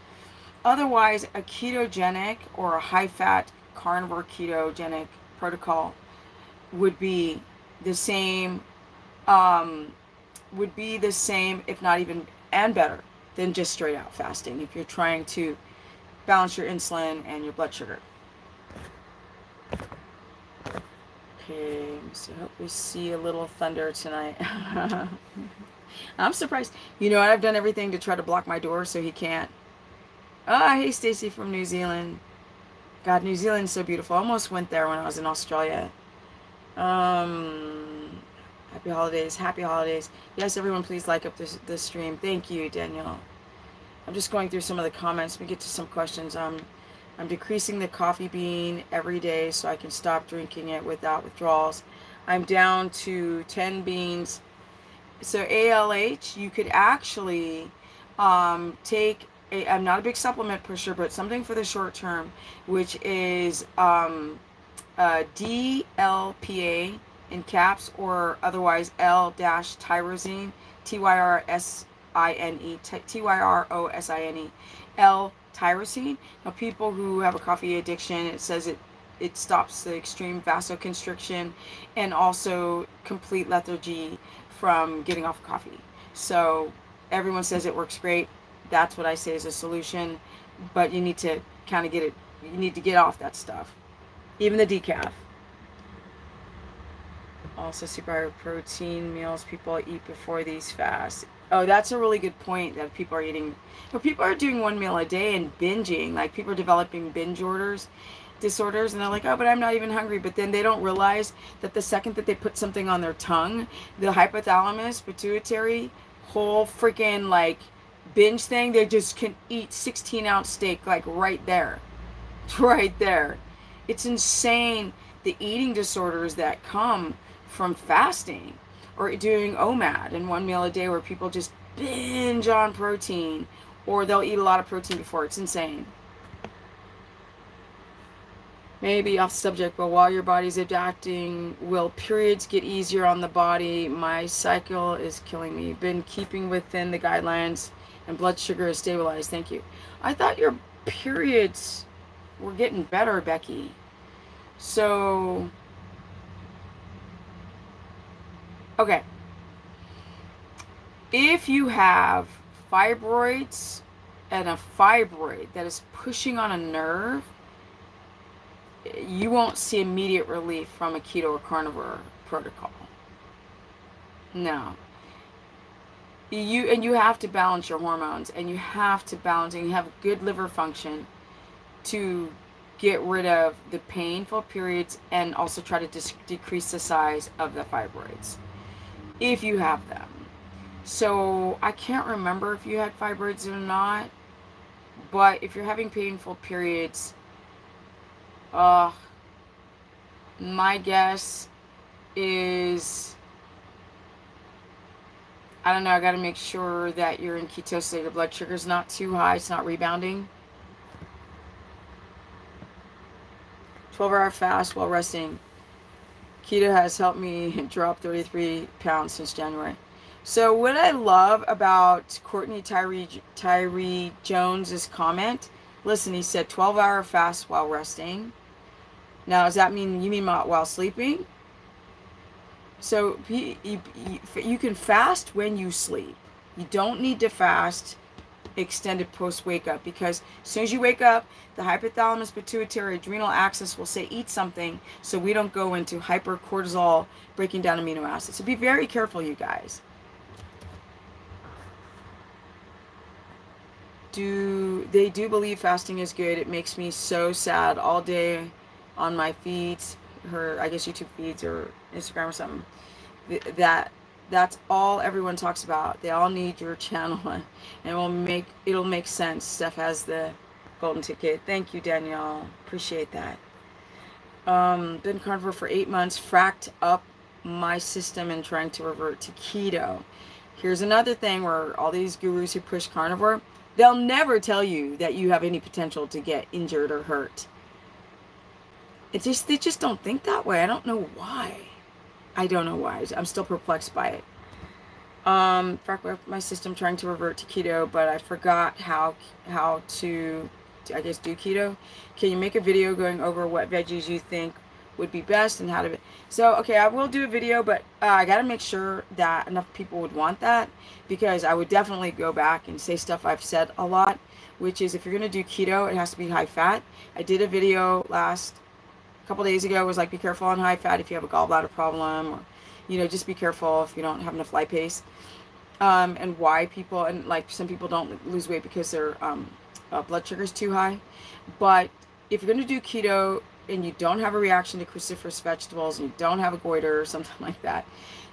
Otherwise, a ketogenic or a high-fat carnivore ketogenic protocol would be the same, if not even, and better than just straight out fasting if you're trying to balance your insulin and your blood sugar. Okay, so I hope we see a little thunder tonight. I'm surprised. You know, I've done everything to try to block my door so he can't. Oh, hey, Stacy from New Zealand. God, New Zealand's so beautiful. I almost went there when I was in Australia. Happy holidays. Happy holidays. Yes, everyone, please like up this stream. Thank you, Danielle. I'm just going through some of the comments. We get to some questions. I'm decreasing the coffee bean every day so I can stop drinking it without withdrawals. I'm down to 10 beans. So ALH, you could actually take, I'm not a big supplement pusher, but something for the short term, which is DLPA in caps, or otherwise L-tyrosine, T-Y-R-O-S-I-N-E, T-Y-R-O-S-I-N-E, L tyrosine. Now, people who have a coffee addiction, it says it stops the extreme vasoconstriction and also complete lethargy from getting off coffee. So everyone says it works great. That's what I say is a solution, but you need to kind of get it. You need to get off that stuff, even the decaf. Also, super high protein meals people eat before these fasts. Oh, that's a really good point, that people are eating. Well, people are doing one meal a day and binging. Like, people are developing binge disorders, and they're like, oh, but I'm not even hungry. But then they don't realize that the second that they put something on their tongue, the hypothalamus, pituitary, whole freaking, like, binge thing, they just can eat 16-ounce steak, like, right there. Right there. It's insane, the eating disorders that come from fasting. Or doing OMAD and one meal a day, where people just binge on protein, or they'll eat a lot of protein before. It's insane. Maybe off subject, but while your body's adapting, will periods get easier on the body? My cycle is killing me. Been keeping within the guidelines and blood sugar is stabilized. Thank you. I thought your periods were getting better, Becky. So... okay, if you have fibroids and a fibroid that is pushing on a nerve, you won't see immediate relief from a keto or carnivore protocol. No. You have to balance your hormones, and you have to balance, and you have good liver function to get rid of the painful periods and also try to decrease the size of the fibroids, if you have them. So I can't remember if you had fibroids or not, but if you're having painful periods, my guess is, I don't know, I gotta make sure that you're in ketosis, that your blood sugar's not too high, it's not rebounding. 12-hour fast while resting. Keto has helped me drop 33 pounds since January. So what I love about Courtney Tyree Jones's comment, listen, he said 12-hour fast while resting. Now, does that mean you mean while sleeping? So you can fast when you sleep. You don't need to fast extended post-wake up, because as soon as you wake up, the hypothalamus, pituitary, adrenal axis will say eat something, so we don't go into hypercortisol, breaking down amino acids. So be very careful, you guys. They do believe fasting is good. It makes me so sad all day on my feeds, I guess YouTube feeds or Instagram or something. That's all everyone talks about. They all need your channel, and it'll make sense. Steph has the golden ticket. Thank you, Danielle. Appreciate that. Been carnivore for 8 months, fracked up my system and trying to revert to keto. Here's another thing where all these gurus who push carnivore, they'll never tell you that you have any potential to get injured or hurt. It's just, they just don't think that way. I don't know why. I don't know why. I'm still perplexed by it. Frack left my system trying to revert to keto, but I forgot how to, I guess, do keto. Can you make a video going over what veggies you think would be best and how to... So, okay, I will do a video, but I got to make sure that enough people would want that, because I would definitely go back and say stuff I've said a lot, which is if you're going to do keto, it has to be high fat. I did a video a couple days ago, was like, be careful on high fat if you have a gallbladder problem, or, you know, just be careful if you don't have enough lipase, and why people, and like some people don't lose weight because their blood sugar is too high. But if you're going to do keto and you don't have a reaction to cruciferous vegetables and you don't have a goiter or something like that,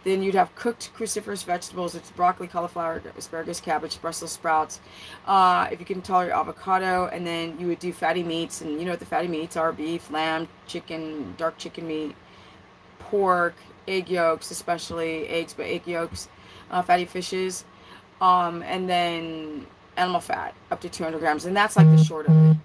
then you'd have cooked cruciferous vegetables. It's broccoli, cauliflower, asparagus, cabbage, Brussels sprouts. If you can tolerate avocado, and then you would do fatty meats, and you know what the fatty meats are: beef, lamb, chicken, dark chicken meat, pork, egg yolks, especially eggs, but egg yolks, fatty fishes, and then animal fat up to 200 grams. And that's like the short of it.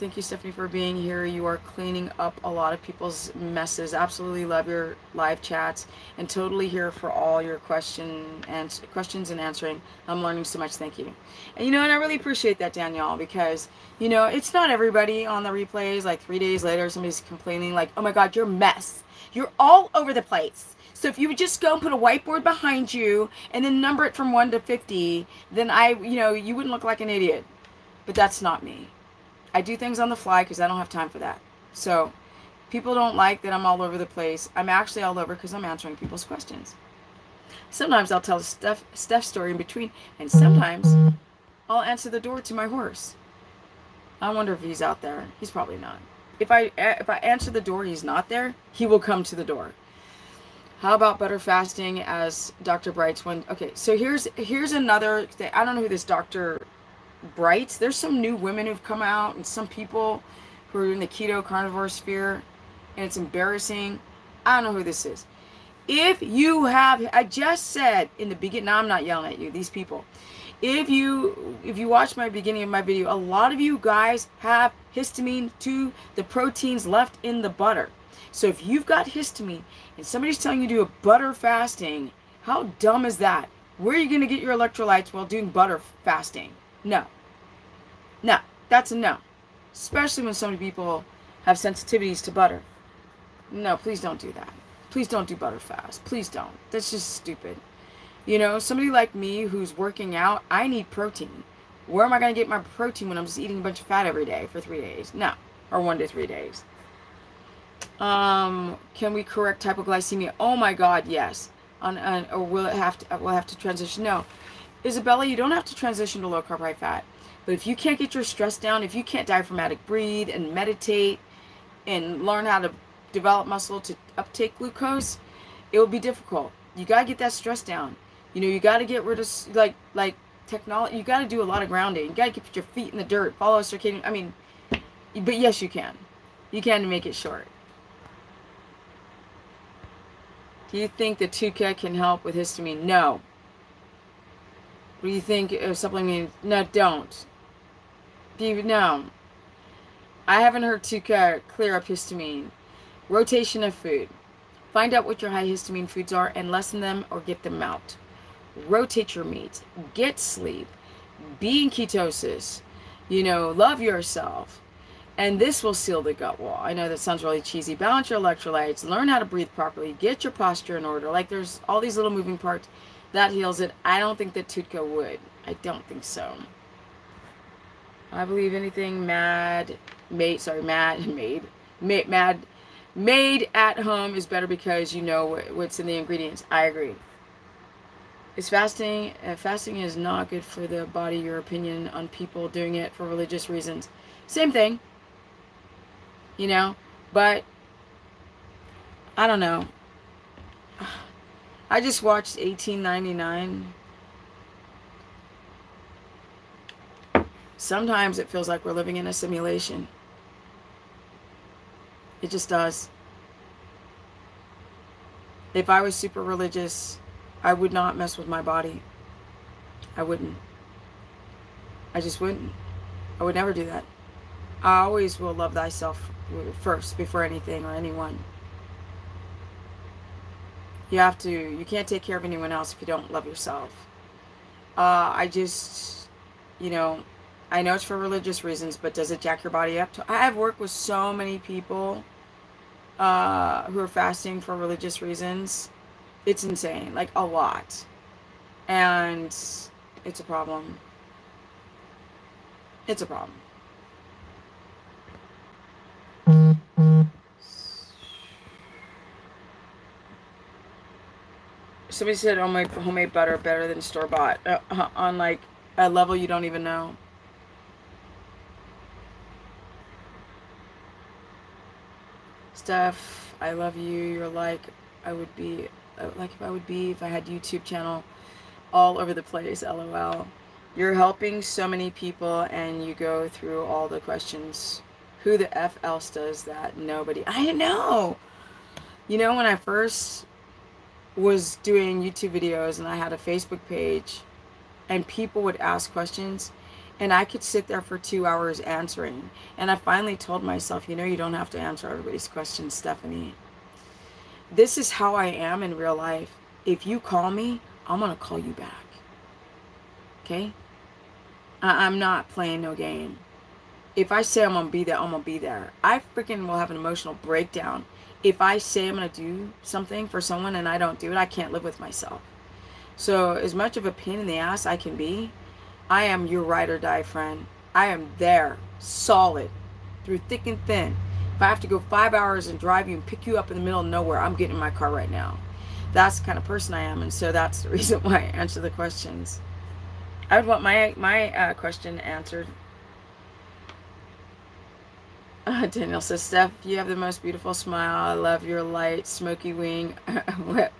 Thank you, Stephanie, for being here. You are cleaning up a lot of people's messes. Absolutely love your live chats and totally here for all your questions and answering. I'm learning so much. Thank you. And, you know, and I really appreciate that, Danielle, because, you know, it's not everybody on the replays. Like 3 days later, somebody's complaining like, oh, my God, you're a mess. You're all over the place. So if you would just go and put a whiteboard behind you and then number it from 1 to 50, then you know, you wouldn't look like an idiot. But that's not me. I do things on the fly because I don't have time for that. So people don't like that I'm all over the place. I'm actually all over because I'm answering people's questions. Sometimes I'll tell a Steph story in between, and sometimes I'll answer the door to my horse. I wonder if he's out there. He's probably not. If I answer the door, he's not there, he will come to the door. How about butter fasting as Dr. Bright's one? Okay, so here's another thing. I don't know who this Dr. Brights. There's some new women who've come out and some people who are in the keto carnivore sphere, and it's embarrassing. I don't know who this is. If you have, I just said in the beginning, now I'm not yelling at you, these people. If you watch my beginning of my video, a lot of you guys have histamine to the proteins left in the butter. So if you've got histamine and somebody's telling you to do a butter fasting, how dumb is that? Where are you going to get your electrolytes while doing butter fasting? No. No, that's a no. Especially when so many people have sensitivities to butter. No, please don't do that. Please don't do butter fast. Please don't. That's just stupid. You know, somebody like me who's working out, I need protein. Where am I going to get my protein when I'm just eating a bunch of fat every day for 3 days? No, or 1 to 3 days. Can we correct hypoglycemia? Oh my God, yes. Or will it have to? Will I have to transition? No. Isabella, you don't have to transition to low-carb, high-fat, but if you can't get your stress down, if you can't diaphragmatic breathe and meditate and learn how to develop muscle to uptake glucose, it will be difficult. You got to get that stress down. You know, you got to get rid of, like technology. You got to do a lot of grounding. You got to put your feet in the dirt, follow circadian. I mean, but yes, you can. You can make it short. Do you think the 2K can help with histamine? No. What do you think of supplementing? No, don't. No. I haven't heard to clear up histamine. Rotation of food. Find out what your high histamine foods are and lessen them or get them out. Rotate your meats. Get sleep. Be in ketosis. You know, love yourself. And this will seal the gut wall. I know that sounds really cheesy. Balance your electrolytes. Learn how to breathe properly. Get your posture in order. Like, there's all these little moving parts. That heals it. I don't think that Tutka would. I don't think so. I believe anything made at home is better because you know what's in the ingredients. I agree. Is fasting is not good for the body, your opinion on people doing it for religious reasons? Same thing. You know, but I don't know. I just watched 1899. Sometimes it feels like we're living in a simulation. It just does. If I was super religious, I would not mess with my body. I wouldn't. I just wouldn't. I would never do that. I always will love thyself first before anything or anyone. You have to, you can't take care of anyone else if you don't love yourself. I just, you know, I know it's for religious reasons, but does it jack your body up? I have worked with so many people who are fasting for religious reasons. It's insane, like a lot. And it's a problem. It's a problem. Somebody said, "Oh, my homemade butter better than store-bought," on like a level you don't even know. Steph, I love you. You're like I would be, like if I would be if I had YouTube channel, all over the place. LOL. You're helping so many people, and you go through all the questions. Who the F else does that? Nobody. I know. You know, when I first was doing YouTube videos and I had a Facebook page, and people would ask questions, and I could sit there for 2 hours answering. And I finally told myself, you know, you don't have to answer everybody's questions, Stephanie. This is how I am in real life. If you call me, I'm gonna call you back. Okay? I'm not playing no game. If I say I'm gonna be there, I'm gonna be there. I freaking will have an emotional breakdown. If I say I'm gonna do something for someone and I don't do it, I can't live with myself. So as much of a pain in the ass I can be, I am your ride or die friend. I am there, solid, through thick and thin. If I have to go 5 hours and drive you and pick you up in the middle of nowhere, I'm getting in my car right now. That's the kind of person I am, and so that's the reason why I answer the questions. I would want my question answered. Daniel says, "Steph, you have the most beautiful smile. I love your light, smoky wing." What?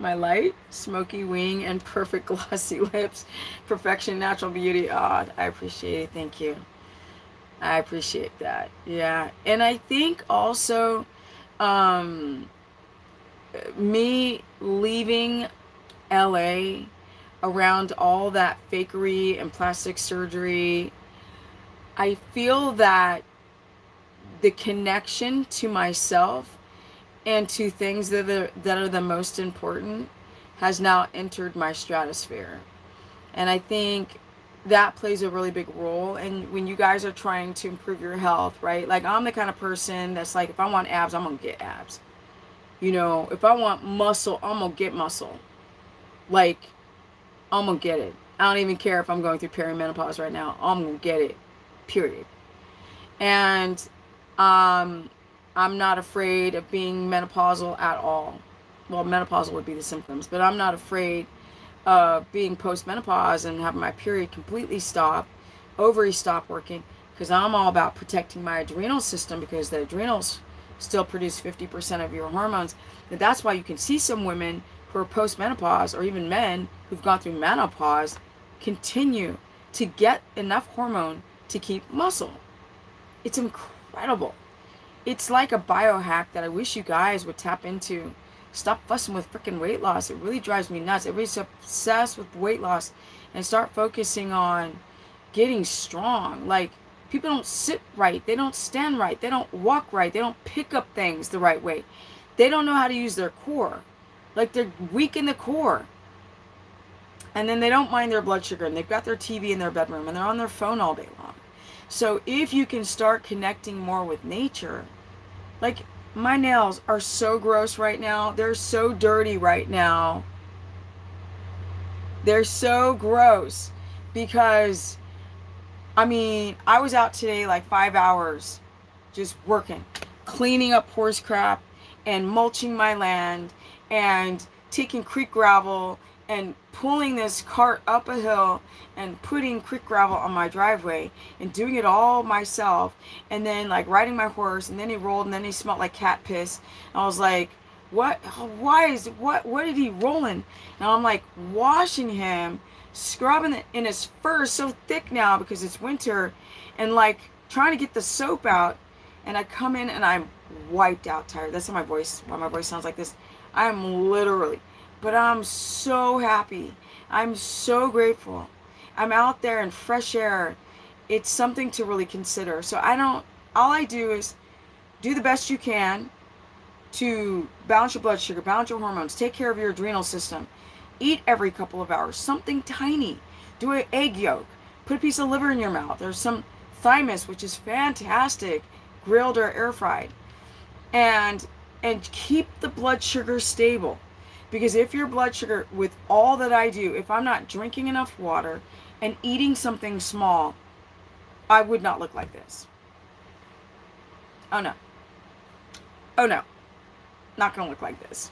My light, smoky wing, and perfect glossy lips. Perfection, natural beauty. Oh, I appreciate it. Thank you. I appreciate that. Yeah. And I think also me leaving LA around all that fakery and plastic surgery, I feel that the connection to myself and to things that are the most important has now entered my stratosphere. And I think that plays a really big role. And when you guys are trying to improve your health, right? Like, I'm the kind of person that's like, if I want abs, I'm gonna get abs. You know, if I want muscle, I'm gonna get muscle. Like, I'm gonna get it. I don't even care if I'm going through perimenopause right now. I'm gonna get it, period. And I'm not afraid of being menopausal at all. Well, menopausal would be the symptoms, but I'm not afraid of being post-menopause and having my period completely stop, ovaries stop working, because I'm all about protecting my adrenal system, because the adrenals still produce 50% of your hormones. And that's why you can see some women who are post-menopause, or even men who've gone through menopause, continue to get enough hormone to keep muscle. It's incredible. It's like a biohack that I wish you guys would tap into. Stop fussing with freaking weight loss. It really drives me nuts. Everybody's obsessed with weight loss, and start focusing on getting strong. Like, people don't sit right. They don't stand right. They don't walk right. They don't pick up things the right way. They don't know how to use their core. Like, they're weak in the core. And then they don't mind their blood sugar, and they've got their TV in their bedroom, and they're on their phone all day long. So if you can start connecting more with nature, like, my nails are so gross right now. They're so dirty right now. They're so gross because, I mean, I was out today like 5 hours just working, cleaning up horse crap and mulching my land and taking creek gravel and pulling this cart up a hill and putting creek gravel on my driveway and doing it all myself, and then like riding my horse, and then he rolled, and then he smelled like cat piss, and I was like, what, why is, what did he rolling? And I'm like washing him, scrubbing it, and his fur is so thick now because it's winter, and like trying to get the soap out, and I come in and I'm wiped out tired. That's how my voice, why my voice sounds like this. I'm literally, but I'm so happy. I'm so grateful. I'm out there in fresh air. It's something to really consider. So I don't, all I do is do the best you can to balance your blood sugar, balance your hormones, take care of your adrenal system, eat every couple of hours, something tiny, do an egg yolk, put a piece of liver in your mouth. There's some thymus, which is fantastic, grilled or air fried, and keep the blood sugar stable. Because if your blood sugar, with all that I do, if I'm not drinking enough water and eating something small, I would not look like this. Oh no. Oh no. Not gonna look like this.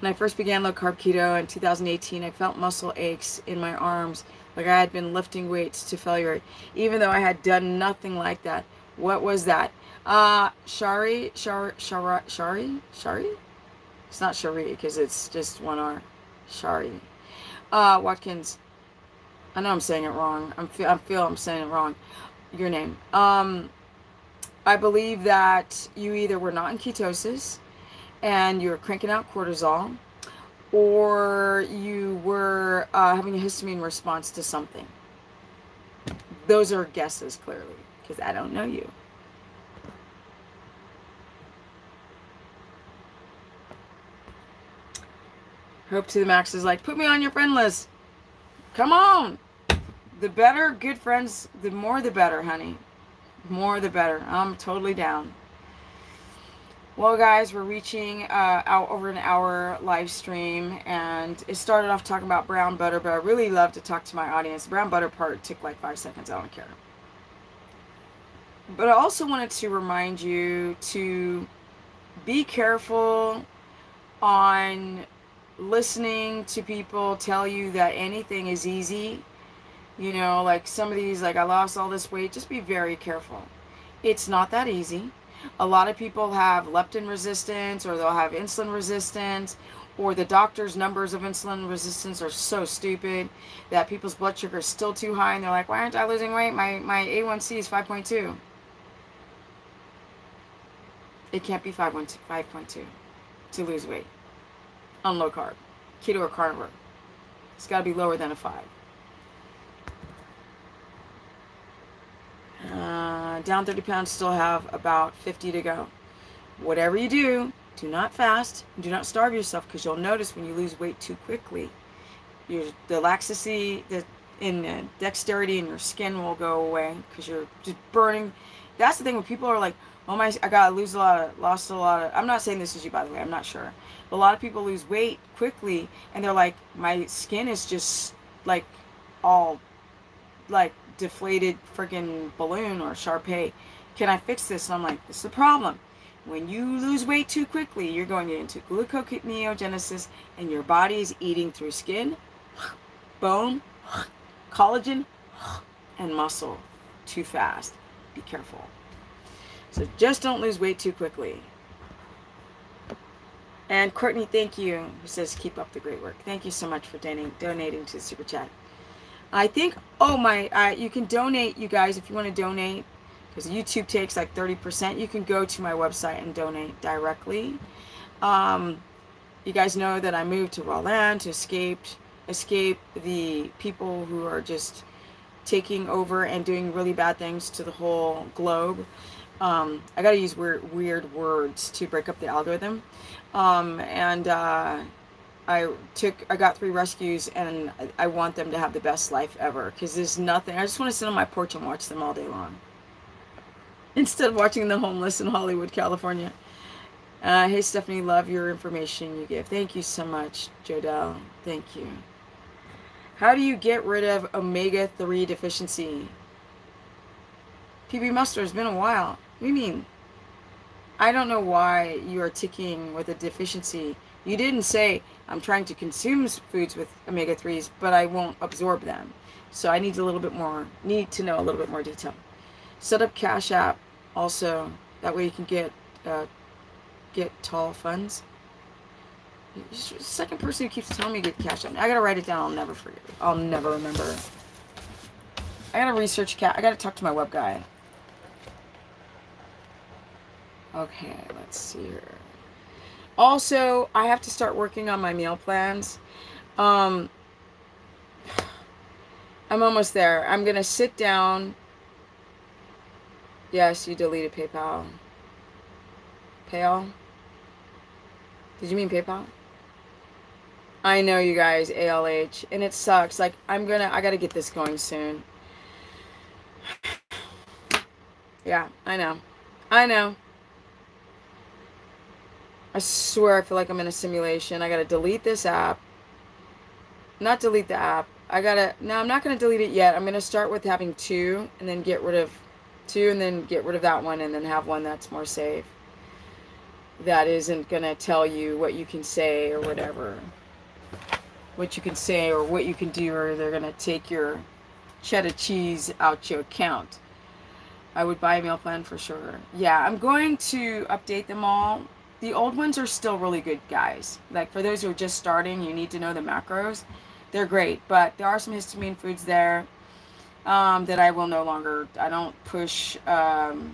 When I first began low carb keto in 2018, I felt muscle aches in my arms, like I had been lifting weights to failure, even though I had done nothing like that. What was that? Shari? It's not Shari because it's just one R. Shari. Watkins. I know I'm saying it wrong. I feel I'm saying it wrong. Your name. I believe that you either were not in ketosis and you were cranking out cortisol, or you were having a histamine response to something. Those are guesses, clearly, because I don't know you. Hope to the Max is like, put me on your friend list. Come on. The better good friends, the more the better, honey. More the better. I'm totally down. Well, guys, we're reaching out over an hour live stream, and it started off talking about brown butter, but I really love to talk to my audience. The brown butter part took like 5 seconds. I don't care. But I also wanted to remind you to be careful on listening to people tell you that anything is easy. You know, like some of these, like I lost all this weight. Just be very careful. It's not that easy. A lot of people have leptin resistance, or they'll have insulin resistance, or the doctor's numbers of insulin resistance are so stupid that people's blood sugar is still too high, and they're like, why aren't I losing weight? My A1C is 5.2. It can't be 5.2 to lose weight on low carb, keto or carnivore. It's got to be lower than a 5. Down 30 pounds, still have about 50 to go. Whatever you do, do not fast. Do not starve yourself, because you'll notice when you lose weight too quickly, the laxity in the dexterity in your skin will go away because you're just burning. That's the thing when people are like, oh my, I gotta lose a lot of, lost a lot of, I'm not saying this is you, by the way, I'm not sure. But a lot of people lose weight quickly and they're like, my skin is just like all like deflated freaking balloon or Sharpay. Can I fix this? And I'm like, this is the problem. When you lose weight too quickly, you're going into gluconeogenesis and your body is eating through skin, bone, collagen, and muscle too fast. Be careful. So just don't lose weight too quickly. And Courtney, thank you, who says keep up the great work. Thank you so much for donating to the Super Chat. I think, oh my, you can donate, you guys, if you want to donate, because YouTube takes like 30%. You can go to my website and donate directly. You guys know that I moved to raw land to escape the people who are just taking over and doing really bad things to the whole globe. I got to use weird words to break up the algorithm. I got 3 rescues, and I want them to have the best life ever, because there's nothing. I just want to sit on my porch and watch them all day long instead of watching the homeless in Hollywood, California. Hey Stephanie, love your information you give. Thank you so much, Jodelle. Thank you. How do you get rid of omega-3 deficiency? PB Mustard, has been a while. What do you mean? I don't know why you are ticking with a deficiency. You didn't say, I'm trying to consume foods with omega-3s, but I won't absorb them. So I need to know a little bit more detail. Set up Cash App also. That way you can get tall funds. You're the second person who keeps telling me to get Cash App. I got to write it down. I'll never forget. I'll never remember. I got to research. I got to talk to my web guy. Okay, let's see here. Also, I have to start working on my meal plans. I'm almost there. I'm going to sit down. Yes, you deleted PayPal. Payal? Did you mean PayPal? I know, you guys, ALH, and it sucks. Like, I got to get this going soon. Yeah, I know. I know. I swear I feel like I'm in a simulation. I got to delete this app. Not delete the app. No, I'm not going to delete it yet. I'm going to start with having two and then get rid of two and then get rid of that one and then have one that's more safe. That isn't going to tell you what you can say or whatever. What you can say or what you can do, or they're going to take your cheddar cheese out your account. I would buy a meal plan for sure. Yeah, I'm going to update them all. The old ones are still really good, guys. Like, for those who are just starting, you need to know the macros. They're great, but there are some histamine foods there that I will no longer, I don't push, well,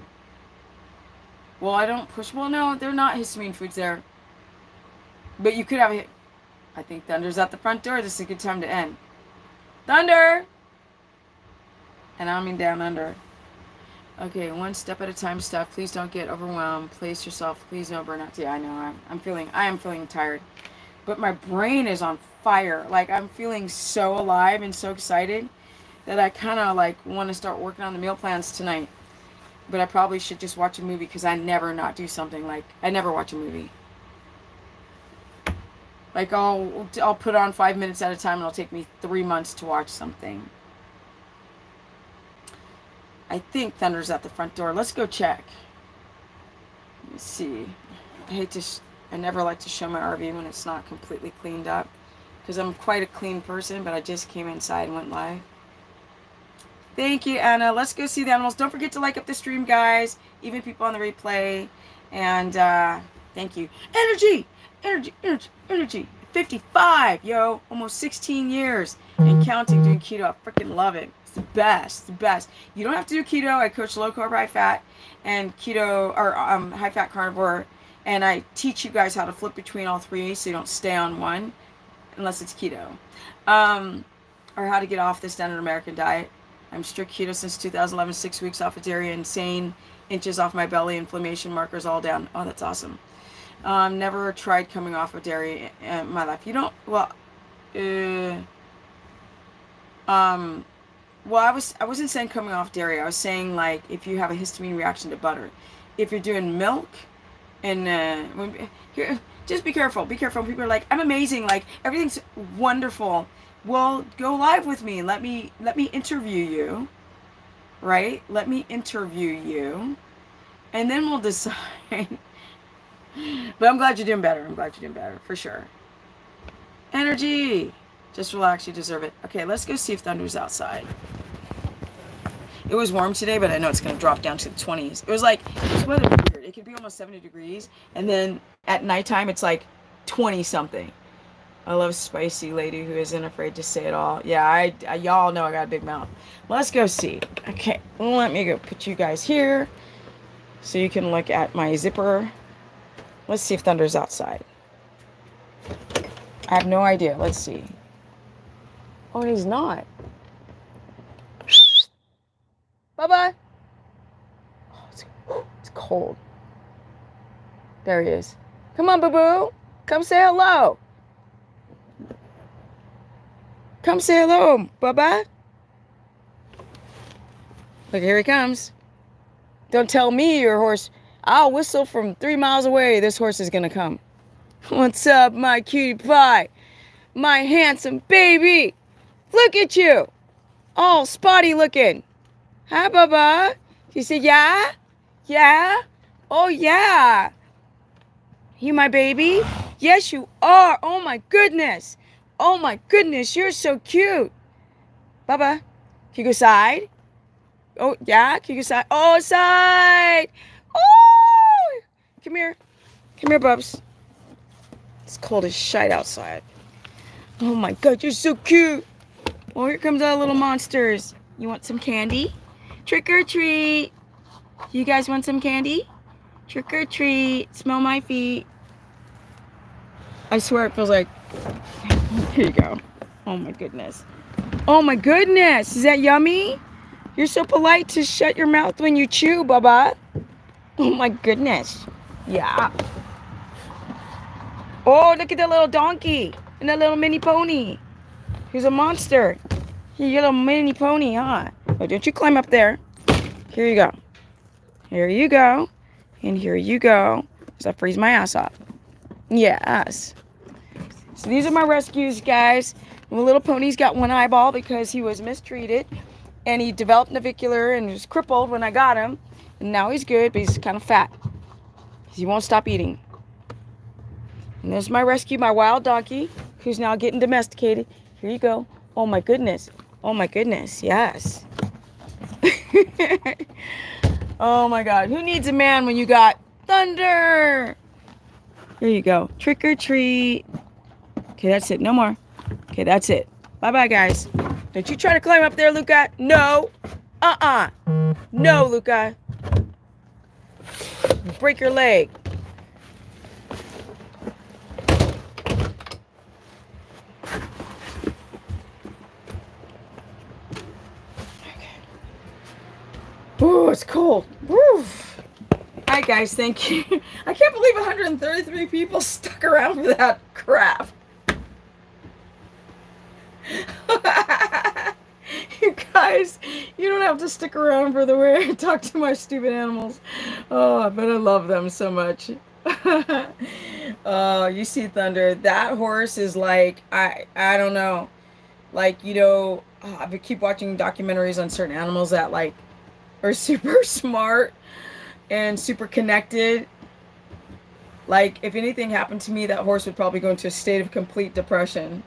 no, they're not histamine foods there. But you could have a, I think Thunder's at the front door. This is a good time to end. Thunder! And I don't mean down under. Okay, one step at a time stuff. Please don't get overwhelmed. Place yourself. Please no burnout. Yeah, I know. I am feeling tired. But my brain is on fire. Like, I'm feeling so alive and so excited that I kind of, like, want to start working on the meal plans tonight. But I probably should just watch a movie, because I never not do something. Like, I never watch a movie. Like, I'll put on 5 minutes at a time, and it'll take me 3 months to watch something. I think Thunder's at the front door. Let's go check. Let's see. I never like to show my RV when it's not completely cleaned up, because I'm quite a clean person, but I just came inside and went live. Thank you, Anna. Let's go see the animals. Don't forget to like up the stream, guys, even people on the replay. And thank you. Energy! Energy! Energy! Energy! 55, yo! Almost 16 years and counting doing keto. I freaking love it. The best, the best. You don't have to do keto. I coach low carb, high fat, and keto, or high fat carnivore, and I teach you guys how to flip between all three, so you don't stay on one, unless it's keto, or how to get off the standard American diet. I'm strict keto since 2011, 6 weeks off of dairy, insane inches off my belly, inflammation markers all down. Oh, that's awesome. Never tried coming off of dairy in my life. You don't, well, well, I wasn't saying coming off dairy. I was saying, like, if you have a histamine reaction to butter, if you're doing milk, and just be careful. Be careful. People are like, I'm amazing. Like, everything's wonderful. Well, go live with me. Let me interview you, right? Let me interview you, and then we'll decide. But I'm glad you're doing better. I'm glad you're doing better for sure. Energy. Just relax, you deserve it. Okay, let's go see if Thunder's outside. It was warm today, but I know it's going to drop down to the 20s. It was like, this weather's weird. It could be almost 70 degrees, and then at nighttime, it's like 20-something. I love spicy lady who isn't afraid to say it all. Yeah, y'all know I got a big mouth. Let's go see. Okay, let me go put you guys here so you can look at my zipper. Let's see if Thunder's outside. I have no idea. Let's see. Oh, and he's not. Bye-bye. Oh, it's cold. There he is. Come on, boo-boo. Come say hello. Come say hello, bye-bye. Look, here he comes. Don't tell me your horse. I'll whistle from 3 miles away. This horse is going to come. What's up, my cutie pie? My handsome baby. Look at you, all spotty looking. Hi, Baba. You say, yeah? Yeah? Oh, yeah. You my baby? Yes, you are. Oh, my goodness. Oh, my goodness. You're so cute. Baba, can you go side? Oh, yeah? Can you go side? Oh, side. Oh! Come here. Come here, Bubs. It's cold as shite outside. Oh, my God. You're so cute. Oh, here comes our little monsters. You want some candy? Trick or treat. You guys want some candy? Trick or treat, smell my feet. I swear it feels like, here you go. Oh my goodness. Oh my goodness, is that yummy? You're so polite to shut your mouth when you chew, Bubba. Oh my goodness, yeah. Oh, look at that little donkey and that little mini pony. He's a monster. You little mini pony, huh? Oh, don't you climb up there. Here you go. Here you go. And here you go. Does that freeze my ass off? Yes. So these are my rescues, guys. The little pony's got one eyeball because he was mistreated. And he developed navicular and was crippled when I got him. And now he's good, but he's kind of fat. He won't stop eating. And there's my rescue, my wild donkey, who's now getting domesticated. Here you go. Oh, my goodness. Oh, my goodness. Yes. Oh, my God. Who needs a man when you got thunder? Here you go. Trick or treat. Okay, that's it. No more. Okay, that's it. Bye-bye, guys. Don't you try to climb up there, Luca. No. No, Luca. Break your leg. Ooh, it's cold. Woo. Hi, guys. Thank you. I can't believe 133 people stuck around for that crap. You guys, you don't have to stick around for the way I talk to my stupid animals. Oh, I bet I love them so much. Oh, you see thunder. That horse is like, I don't know. Like, you know, I keep watching documentaries on certain animals that like, are super smart and super connected. Like, if anything happened to me, that horse would probably go into a state of complete depression.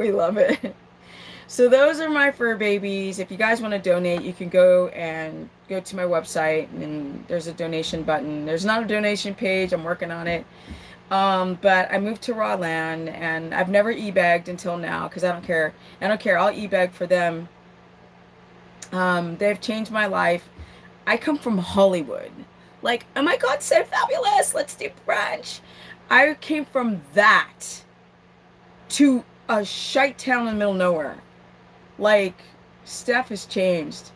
We love it. So those are my fur babies. If you guys want to donate, you can go to my website, and there's a donation button. There's not a donation page. I'm working on it. But I moved to raw land, and I've never e-bagged until now because I don't care. I'll e-bag for them. They've changed my life. I come from Hollywood. Like, oh my God, so fabulous. Let's do brunch. I came from that to a shite town in the middle of nowhere. Like, Steph has changed.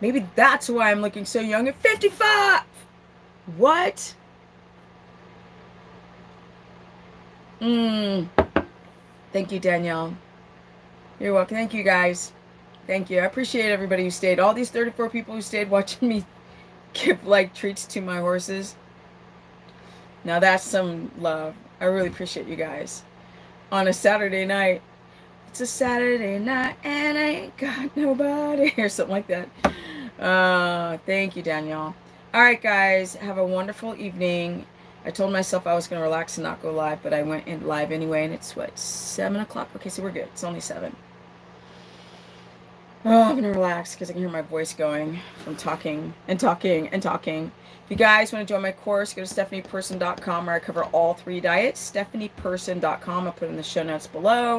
Maybe that's why I'm looking so young at 55. What? Thank you, Danielle. You're welcome. Thank you, guys. Thank you. I appreciate everybody who stayed. All these 34 people who stayed watching me give like treats to my horses. Now that's some love. I really appreciate you guys. On a Saturday night. It's a Saturday night and I ain't got nobody. Or something like that. Thank you, Danielle. Alright, guys. Have a wonderful evening. I told myself I was going to relax and not go live. But I went in live anyway. And it's what? 7 o'clock? Okay, so we're good. It's only 7. Oh, I'm going to relax because I can hear my voice going from talking and talking and talking. If you guys want to join my course, go to stephanieperson.com where I cover all 3 diets. stephanieperson.com. I'll put it in the show notes below.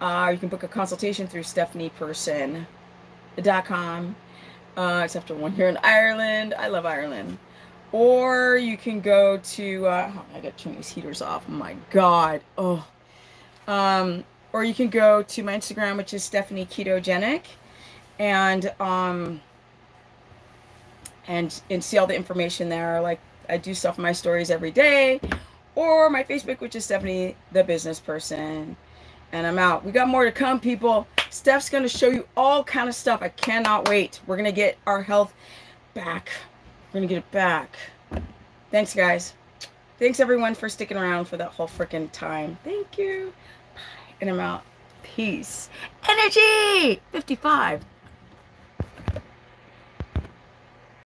You can book a consultation through stephanieperson.com. It's after 1 year in Ireland. I love Ireland. Or you can go to... I got to turn these heaters off. Oh, my God. Oh. Or you can go to my Instagram, which is Stephanie Ketogenic. And see all the information there. Like, I do stuff in my stories every day, or my Facebook, which is Stephanie the Business Person. And I'm out. We got more to come, people. Steph's gonna show you all kind of stuff. I cannot wait. We're gonna get our health back. We're gonna get it back. Thanks, guys. Thanks everyone for sticking around for that whole freaking time. Thank you. And I'm out. Peace. Energy 55.